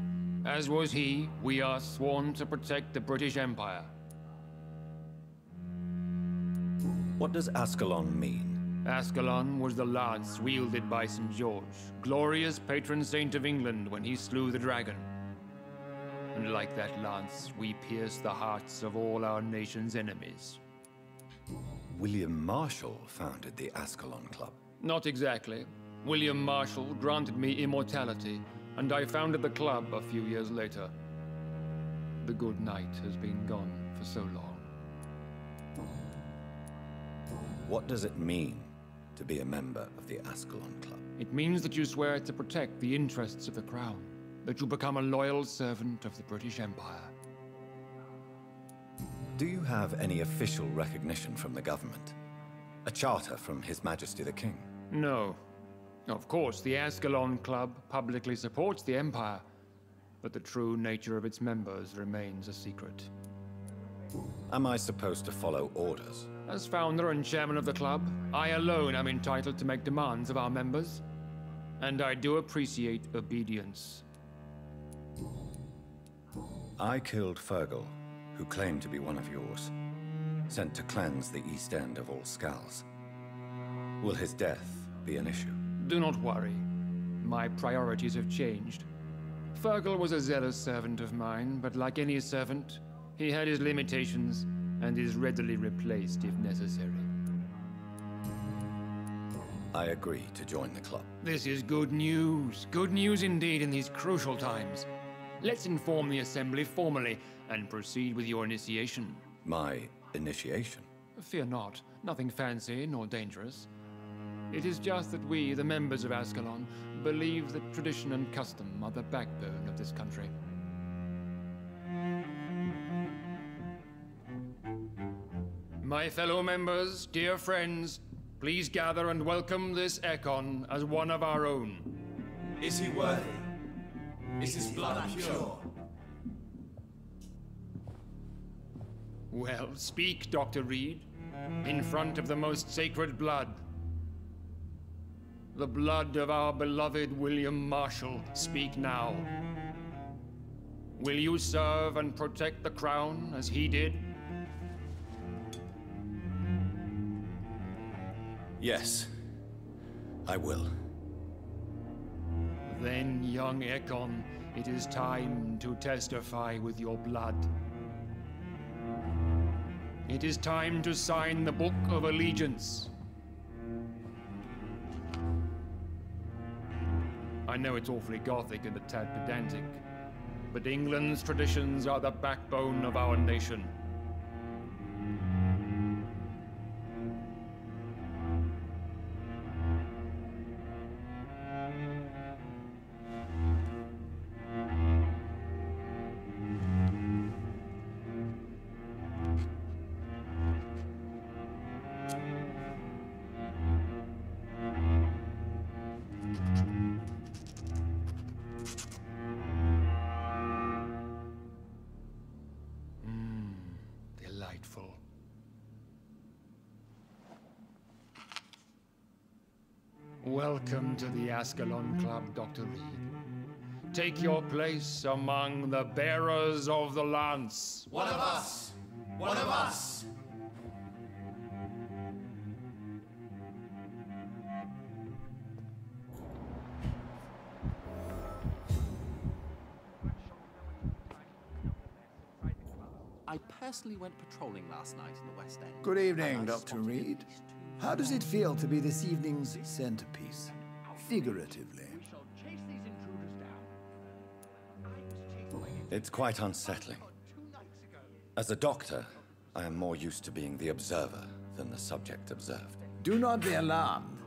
As was he, we are sworn to protect the British Empire. What does Ascalon mean? Ascalon was the lance wielded by St. George, glorious patron saint of England, when he slew the dragon. And like that lance, we pierce the hearts of all our nation's enemies. William Marshall founded the Ascalon Club. Not exactly. William Marshall granted me immortality, and I founded the club a few years later. The good knight has been gone for so long. What does it mean to be a member of the Ascalon Club? It means that you swear to protect the interests of the Crown, that you become a loyal servant of the British Empire. Do you have any official recognition from the government? A charter from His Majesty the King? No. Of course, the Ascalon Club publicly supports the Empire, but the true nature of its members remains a secret. Am I supposed to follow orders? As founder and chairman of the club, I alone am entitled to make demands of our members, and I do appreciate obedience. I killed Fergal, who claimed to be one of yours, sent to cleanse the East End of all Skals. Will his death be an issue? Do not worry. My priorities have changed. Fergal was a zealous servant of mine, but like any servant, he had his limitations and is readily replaced if necessary. I agree to join the club. This is good news indeed in these crucial times. Let's inform the assembly formally and proceed with your initiation. My initiation? Fear not, nothing fancy nor dangerous. It is just that we, the members of Ascalon, believe that tradition and custom are the backbone of this country. My fellow members, dear friends, please gather and welcome this Ekon as one of our own. Is he worthy? Is his blood pure? Well, speak, Dr. Reid, in front of the most sacred blood. The blood of our beloved William Marshall, speak now. Will you serve and protect the Crown as he did? Yes, I will. Then, young Ekon, it is time to testify with your blood. It is time to sign the Book of Allegiance. I know it's awfully gothic and a tad pedantic, but England's traditions are the backbone of our nation. Welcome to the Ascalon Club, Dr. Reid. Take your place among the bearers of the lance. One of us! One of us! I personally went patrolling last night in the West End. Good evening, Dr. Reid. How does it feel to be this evening's centerpiece? figuratively. It's quite unsettling. As a doctor, I am more used to being the observer than the subject observed. Do not be alarmed.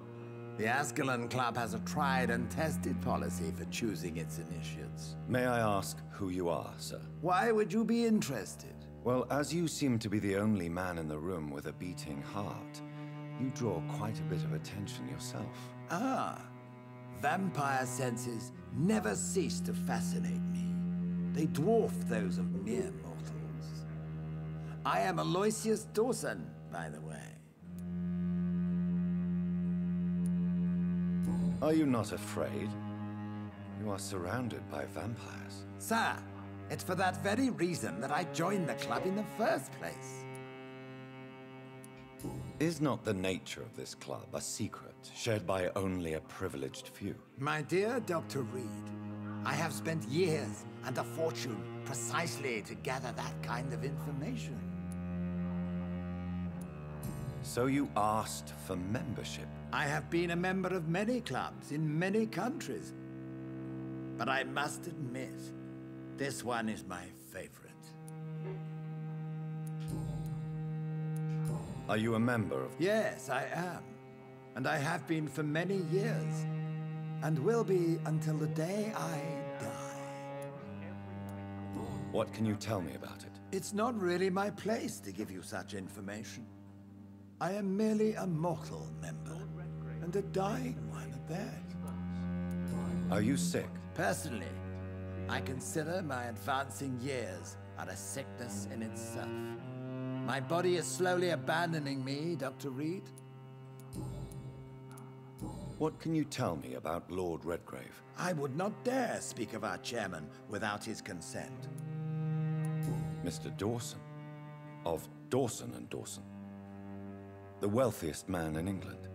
The Ascalon Club has a tried and tested policy for choosing its initiates. May I ask who you are, sir? Why would you be interested? Well, as you seem to be the only man in the room with a beating heart, you draw quite a bit of attention yourself. Ah, vampire senses never cease to fascinate me. They dwarf those of mere mortals. I am Aloysius Dawson, by the way. Are you not afraid? You are surrounded by vampires. Sir, it's for that very reason that I joined the club in the first place. Is not the nature of this club a secret shared by only a privileged few? My dear Dr. Reid, I have spent years and a fortune precisely to gather that kind of information. So you asked for membership? I have been a member of many clubs in many countries. But I must admit, this one is my favorite. Are you a member of... Yes, I am. And I have been for many years. And will be until the day I die. What can you tell me about it? It's not really my place to give you such information. I am merely a mortal member, and a dying one at that. Are you sick? Personally, I consider my advancing years are a sickness in itself. My body is slowly abandoning me, Dr. Reid. What can you tell me about Lord Redgrave? I would not dare speak of our chairman without his consent. Mr. Dawson, of Dawson and Dawson, the wealthiest man in England.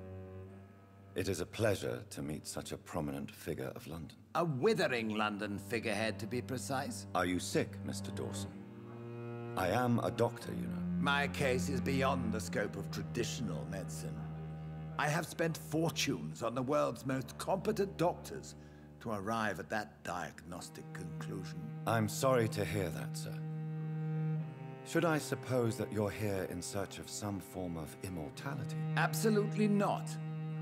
It is a pleasure to meet such a prominent figure of London. A withering London figurehead, to be precise. Are you sick, Mr. Dawson? I am a doctor, you know. My case is beyond the scope of traditional medicine. I have spent fortunes on the world's most competent doctors to arrive at that diagnostic conclusion. I'm sorry to hear that, sir. Should I suppose that you're here in search of some form of immortality? Absolutely not.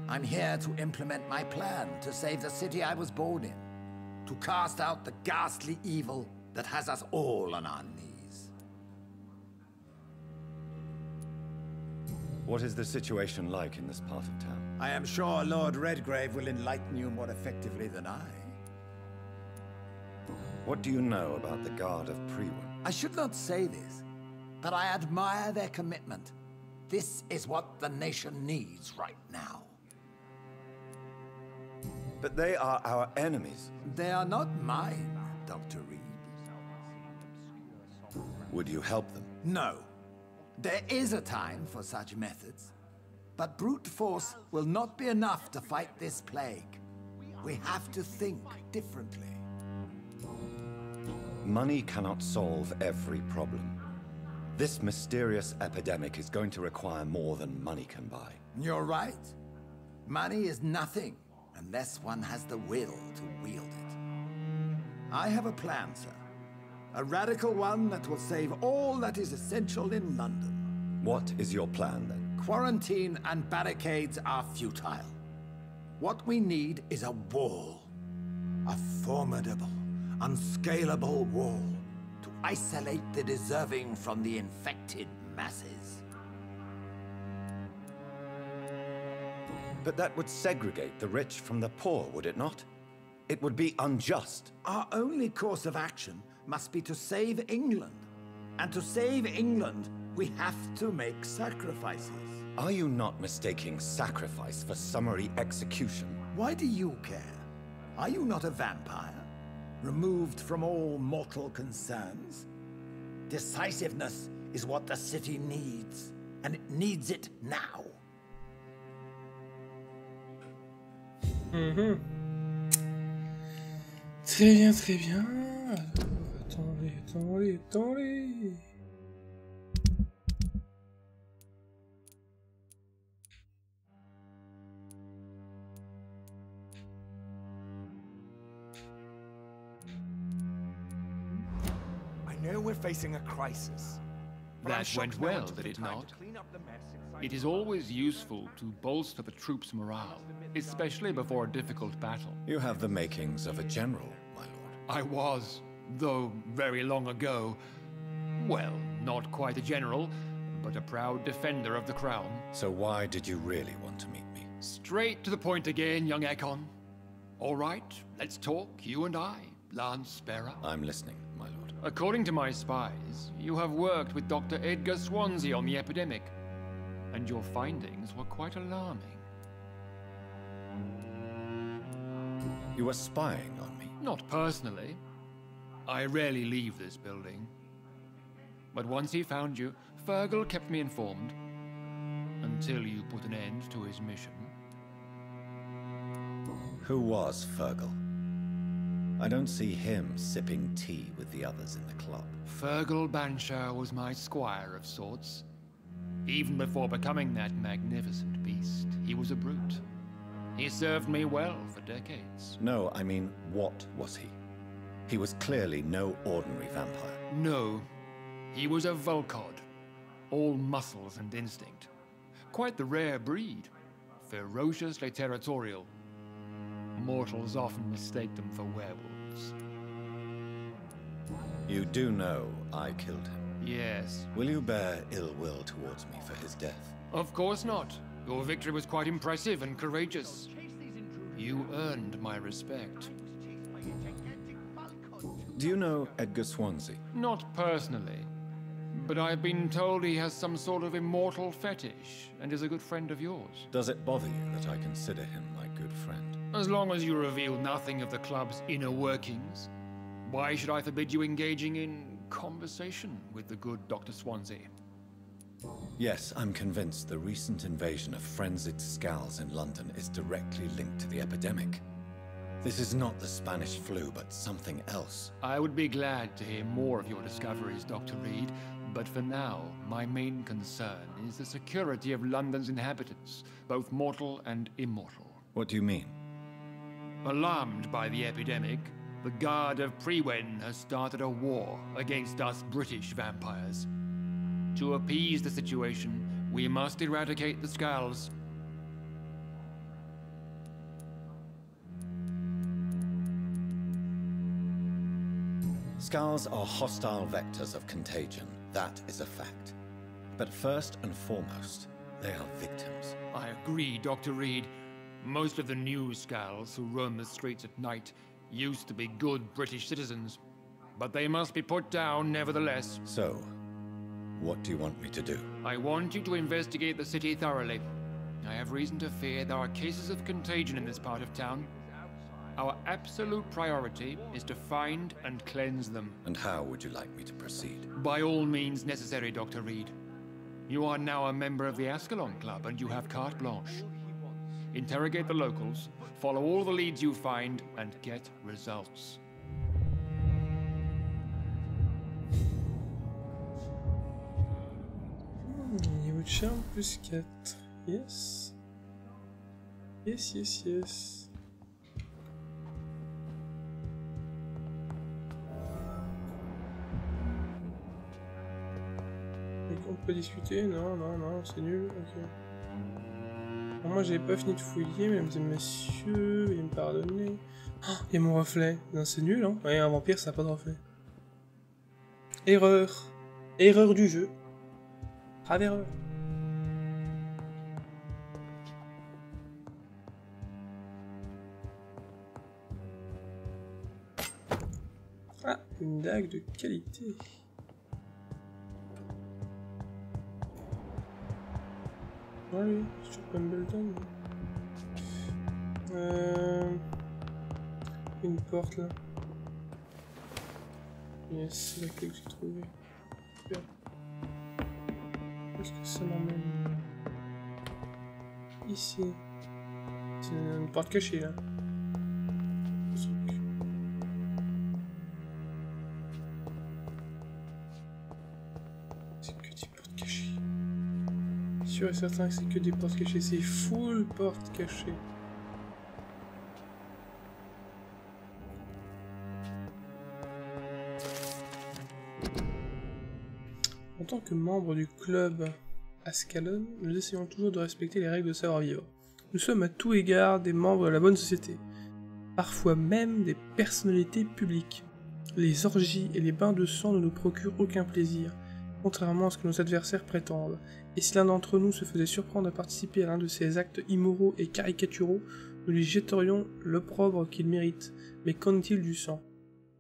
I'm here to implement my plan to save the city I was born in, to cast out the ghastly evil that has us all on our knees. What is the situation like in this part of town? I am sure Lord Redgrave will enlighten you more effectively than I. What do you know about the Guard of Priwan? I should not say this, but I admire their commitment. This is what the nation needs right now. But they are our enemies. They are not mine, Dr. Reid. Would you help them? No. There is a time for such methods, but brute force will not be enough to fight this plague. We have to think differently. Money cannot solve every problem. This mysterious epidemic is going to require more than money can buy. You're right. Money is nothing unless one has the will to wield it. I have a plan, sir. A radical one that will save all that is essential in London. What is your plan, then? Quarantine and barricades are futile. What we need is a wall. A formidable, unscalable wall to isolate the deserving from the infected masses. But that would segregate the rich from the poor, would it not? It would be unjust. Our only course of action must be to save England. And to save England, we have to make sacrifices. Are you not mistaking sacrifice for summary execution? Why do you care? Are you not a vampire? Removed from all mortal concerns? Decisiveness is what the city needs, and it needs it now. Mm-hmm. Très bien, très bien. Attendez. know we're facing a crisis. That went well, did it not? It is always useful to bolster the troops' morale, especially before a difficult battle. You have the makings of a general, my lord. I was, though very long ago. Well, not quite a general, but a proud defender of the crown. So why did you really want to meet me? Straight to the point again, young Ekon. All right, let's talk, you and I, Lance Bearer. I'm listening, my lord. According to my spies, you have worked with Dr. Edgar Swansea on the epidemic, and your findings were quite alarming. You were spying on me? Not personally. I rarely leave this building. But once he found you, Fergal kept me informed, until you put an end to his mission. Who was Fergal? I don't see him sipping tea with the others in the club. Fergal Bansha was my squire of sorts. Even before becoming that magnificent beast, he was a brute. He served me well for decades. No, I mean, what was he? He was clearly no ordinary vampire. No, he was a Vulcod, all muscles and instinct. Quite the rare breed, ferociously territorial. Mortals often mistake them for werewolves. You do know I killed him? Yes. Will you bear ill will towards me for his death? Of course not. Your victory was quite impressive and courageous. You earned my respect. Do you know Edgar Swansea? Not personally, but I've been told he has some sort of immortal fetish and is a good friend of yours. Does it bother you that I consider him my good friend? As long as you reveal nothing of the club's inner workings, why should I forbid you engaging in conversation with the good Dr. Swansea? Yes, I'm convinced the recent invasion of frenzied Skals in London is directly linked to the epidemic. This is not the Spanish flu, but something else. I would be glad to hear more of your discoveries, Dr. Reid, but for now, my main concern is the security of London's inhabitants, both mortal and immortal. What do you mean? Alarmed by the epidemic, the Guard of Priwan has started a war against us British vampires. To appease the situation, we must eradicate the Skals. Skals are hostile vectors of contagion, that is a fact. But first and foremost, they are victims. I agree, Dr. Reid. Most of the new Skals who roam the streets at night used to be good British citizens, but they must be put down nevertheless. So, what do you want me to do? I want you to investigate the city thoroughly. I have reason to fear there are cases of contagion in this part of town. Our absolute priority is to find and cleanse them. And how would you like me to proceed? By all means necessary, Dr. Reid. You are now a member of the Ascalon Club, and you have carte blanche. Interrogate the locals, follow all the leads you find, and get results. You would shall busket. Yes. Yes, yes, yes. Donc on peut discuter? Non, non, non, c'est nul. Ok. Moi j'avais pas fini de fouiller, mesdames et messieurs, veuillez me pardonner. Oh, et mon reflet. Non, c'est nul, hein. Ouais, un vampire, ça n'a pas de reflet. Erreur. Erreur du jeu. Grave erreur. Ah, une dague de qualité. Oui, sur Wimbledon. Une porte là. Yes, c'est la clé que j'ai trouvée. Super. Est-ce que ça m'emmène ici? C'est une porte cachée là. Je suis sûr et certain que c'est que des portes cachées, c'est full porte cachée. En tant que membre du club Ascalon, nous essayons toujours de respecter les règles de savoir-vivre. Nous sommes à tout égard des membres de la bonne société, parfois même des personnalités publiques. Les orgies et les bains de sang ne nous procurent aucun plaisir, contrairement à ce que nos adversaires prétendent, et si l'un d'entre nous se faisait surprendre à participer à l'un de ces actes immoraux et caricaturaux, nous lui jetterions l'opprobre qu'il mérite. Mais qu'en est-il du sang?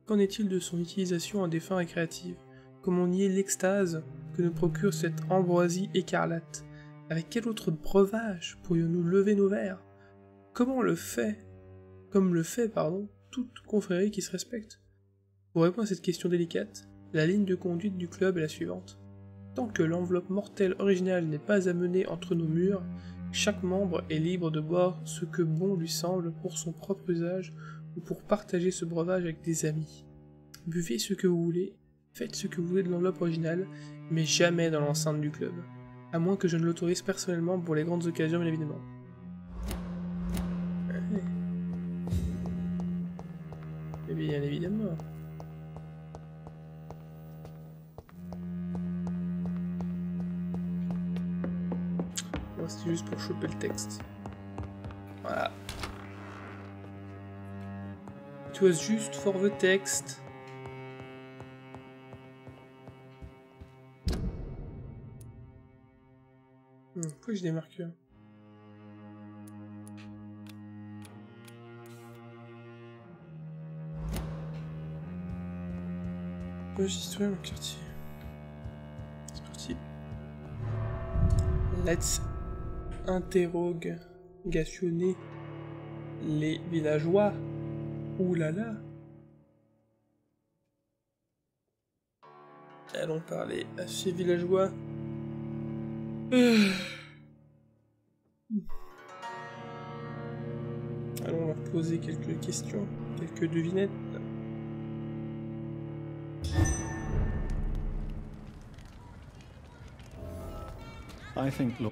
Qu'en est-il de son utilisation à des fins récréatives? Comment nier l'extase que nous procure cette ambroisie écarlate? Avec quel autre breuvage pourrions-nous lever nos verres? Comment le fait? Comme le fait, pardon, toute confrérie qui se respecte? Pour répondre à cette question délicate, la ligne de conduite du club est la suivante. Tant que l'enveloppe mortelle originale n'est pas amenée entre nos murs, chaque membre est libre de boire ce que bon lui semble pour son propre usage ou pour partager ce breuvage avec des amis. Buvez ce que vous voulez, faites ce que vous voulez de l'enveloppe originale, mais jamais dans l'enceinte du club. À moins que je ne l'autorise personnellement pour les grandes occasions, bien évidemment. Et bien évidemment. Bon, c'était juste pour choper le texte. Voilà. It was just for the text. Pourquoi je démarque? Pourquoi j'ai détruit mon quartier? C'est parti. Let's interrogationner les villageois. Ouh là là. Allons parler à ces villageois. Allons, on va poser quelques questions, quelques devinettes. I think look.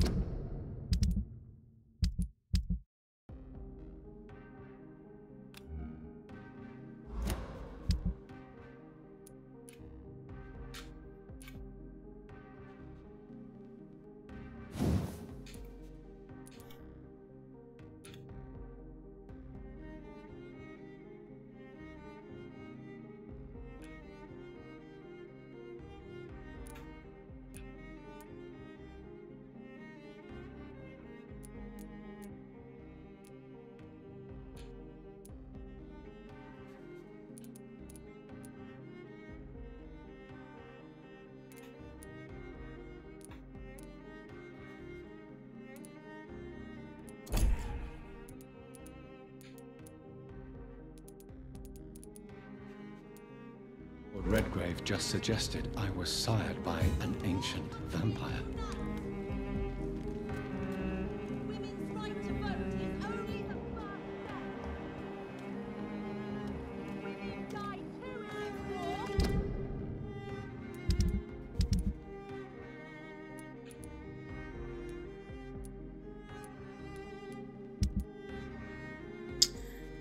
Redgrave just suggested I was sired by an ancient vampire.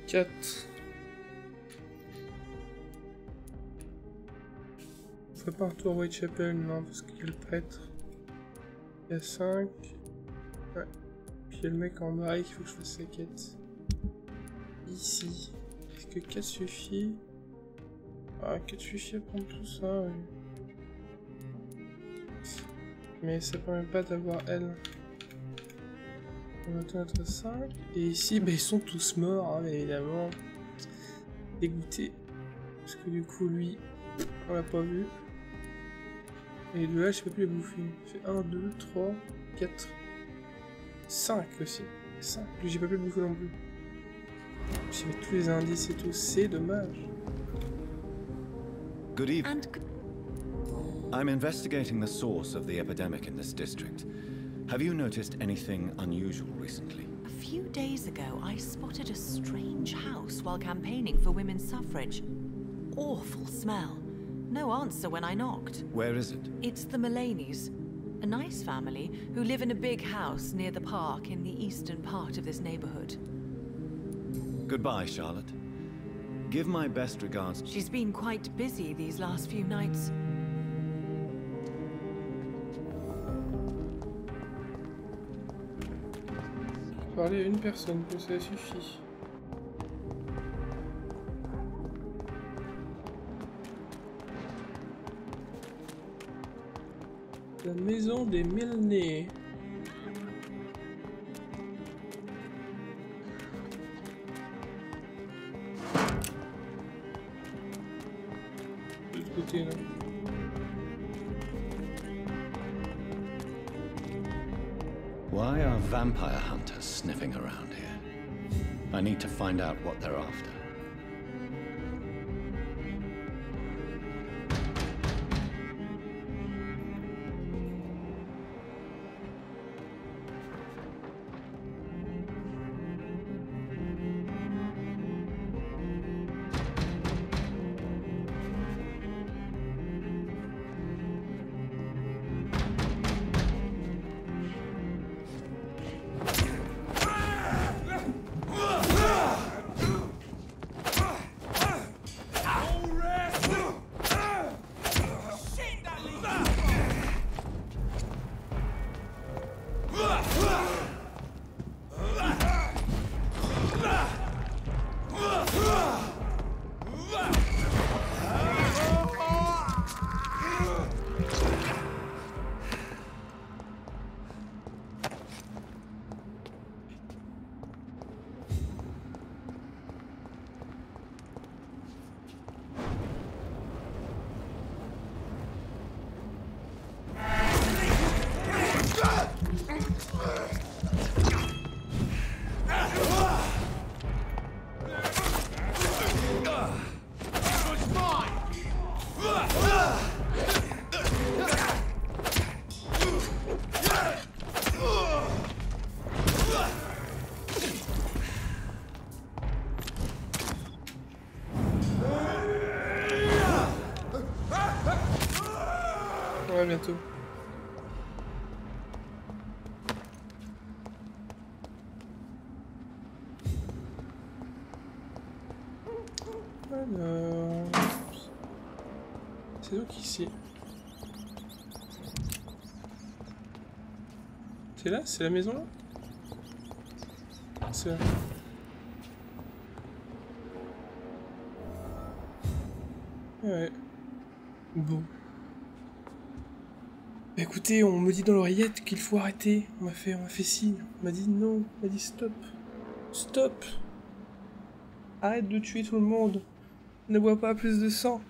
Quatre. On ne fait pas un tour à Whitechapel, non, parce qu'il y a le prêtre. Il y a 5. Ouais. Puis il y a le mec en bas, il faut que je fasse sa quête. Ici. Est-ce que 4 suffit? Ah, 4 suffit à prendre tout ça, oui. Mais ça permet pas d'avoir elle. On attend notre 5. Et ici, bah, ils sont tous morts, hein, évidemment. Dégoûté. Parce que du coup, lui, on l'a pas vu. Et de là, je peux plus les bouffer. C'est 1, 2, 3, 4, 5 aussi. 5, j'ai pas pu bouffer non plus. J'ai mis tous les indices et tout, c'est dommage. Good evening. I'm investigating the source of the epidemic in this district. Have you noticed anything unusual recently? A few days ago, I spotted a strange house while campaigning for women's suffrage. Awful smell. No answer when I knocked. Where is it? It's the Mullaneys, a nice family who live in a big house near the park in the eastern part of this neighborhood. Goodbye, Charlotte. Give my best regards. She's been quite busy these last few nights. parler à une personne, que ça suffit. La maison des Mullaneys. De ce côté là. Why are vampire hunters sniffing around here? I need to find out what they're after. Bientôt. Alors... C'est donc ici. C'est là? C'est la maison là? C'est là. Ouais. Bon. Écoutez, on me dit dans l'oreillette qu'il faut arrêter. On m'a fait signe. On m'a dit non. On m'a dit stop. Stop. Arrête de tuer tout le monde. Ne bois pas plus de sang.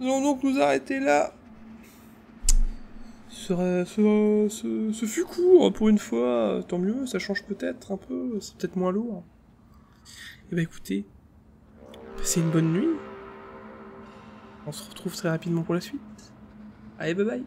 Nous allons donc nous arrêter là. Ce fut court pour une fois. Tant mieux, ça change peut-être un peu. C'est peut-être moins lourd. Et bah écoutez, passez une bonne nuit. On se retrouve très rapidement pour la suite. Allez, bye bye.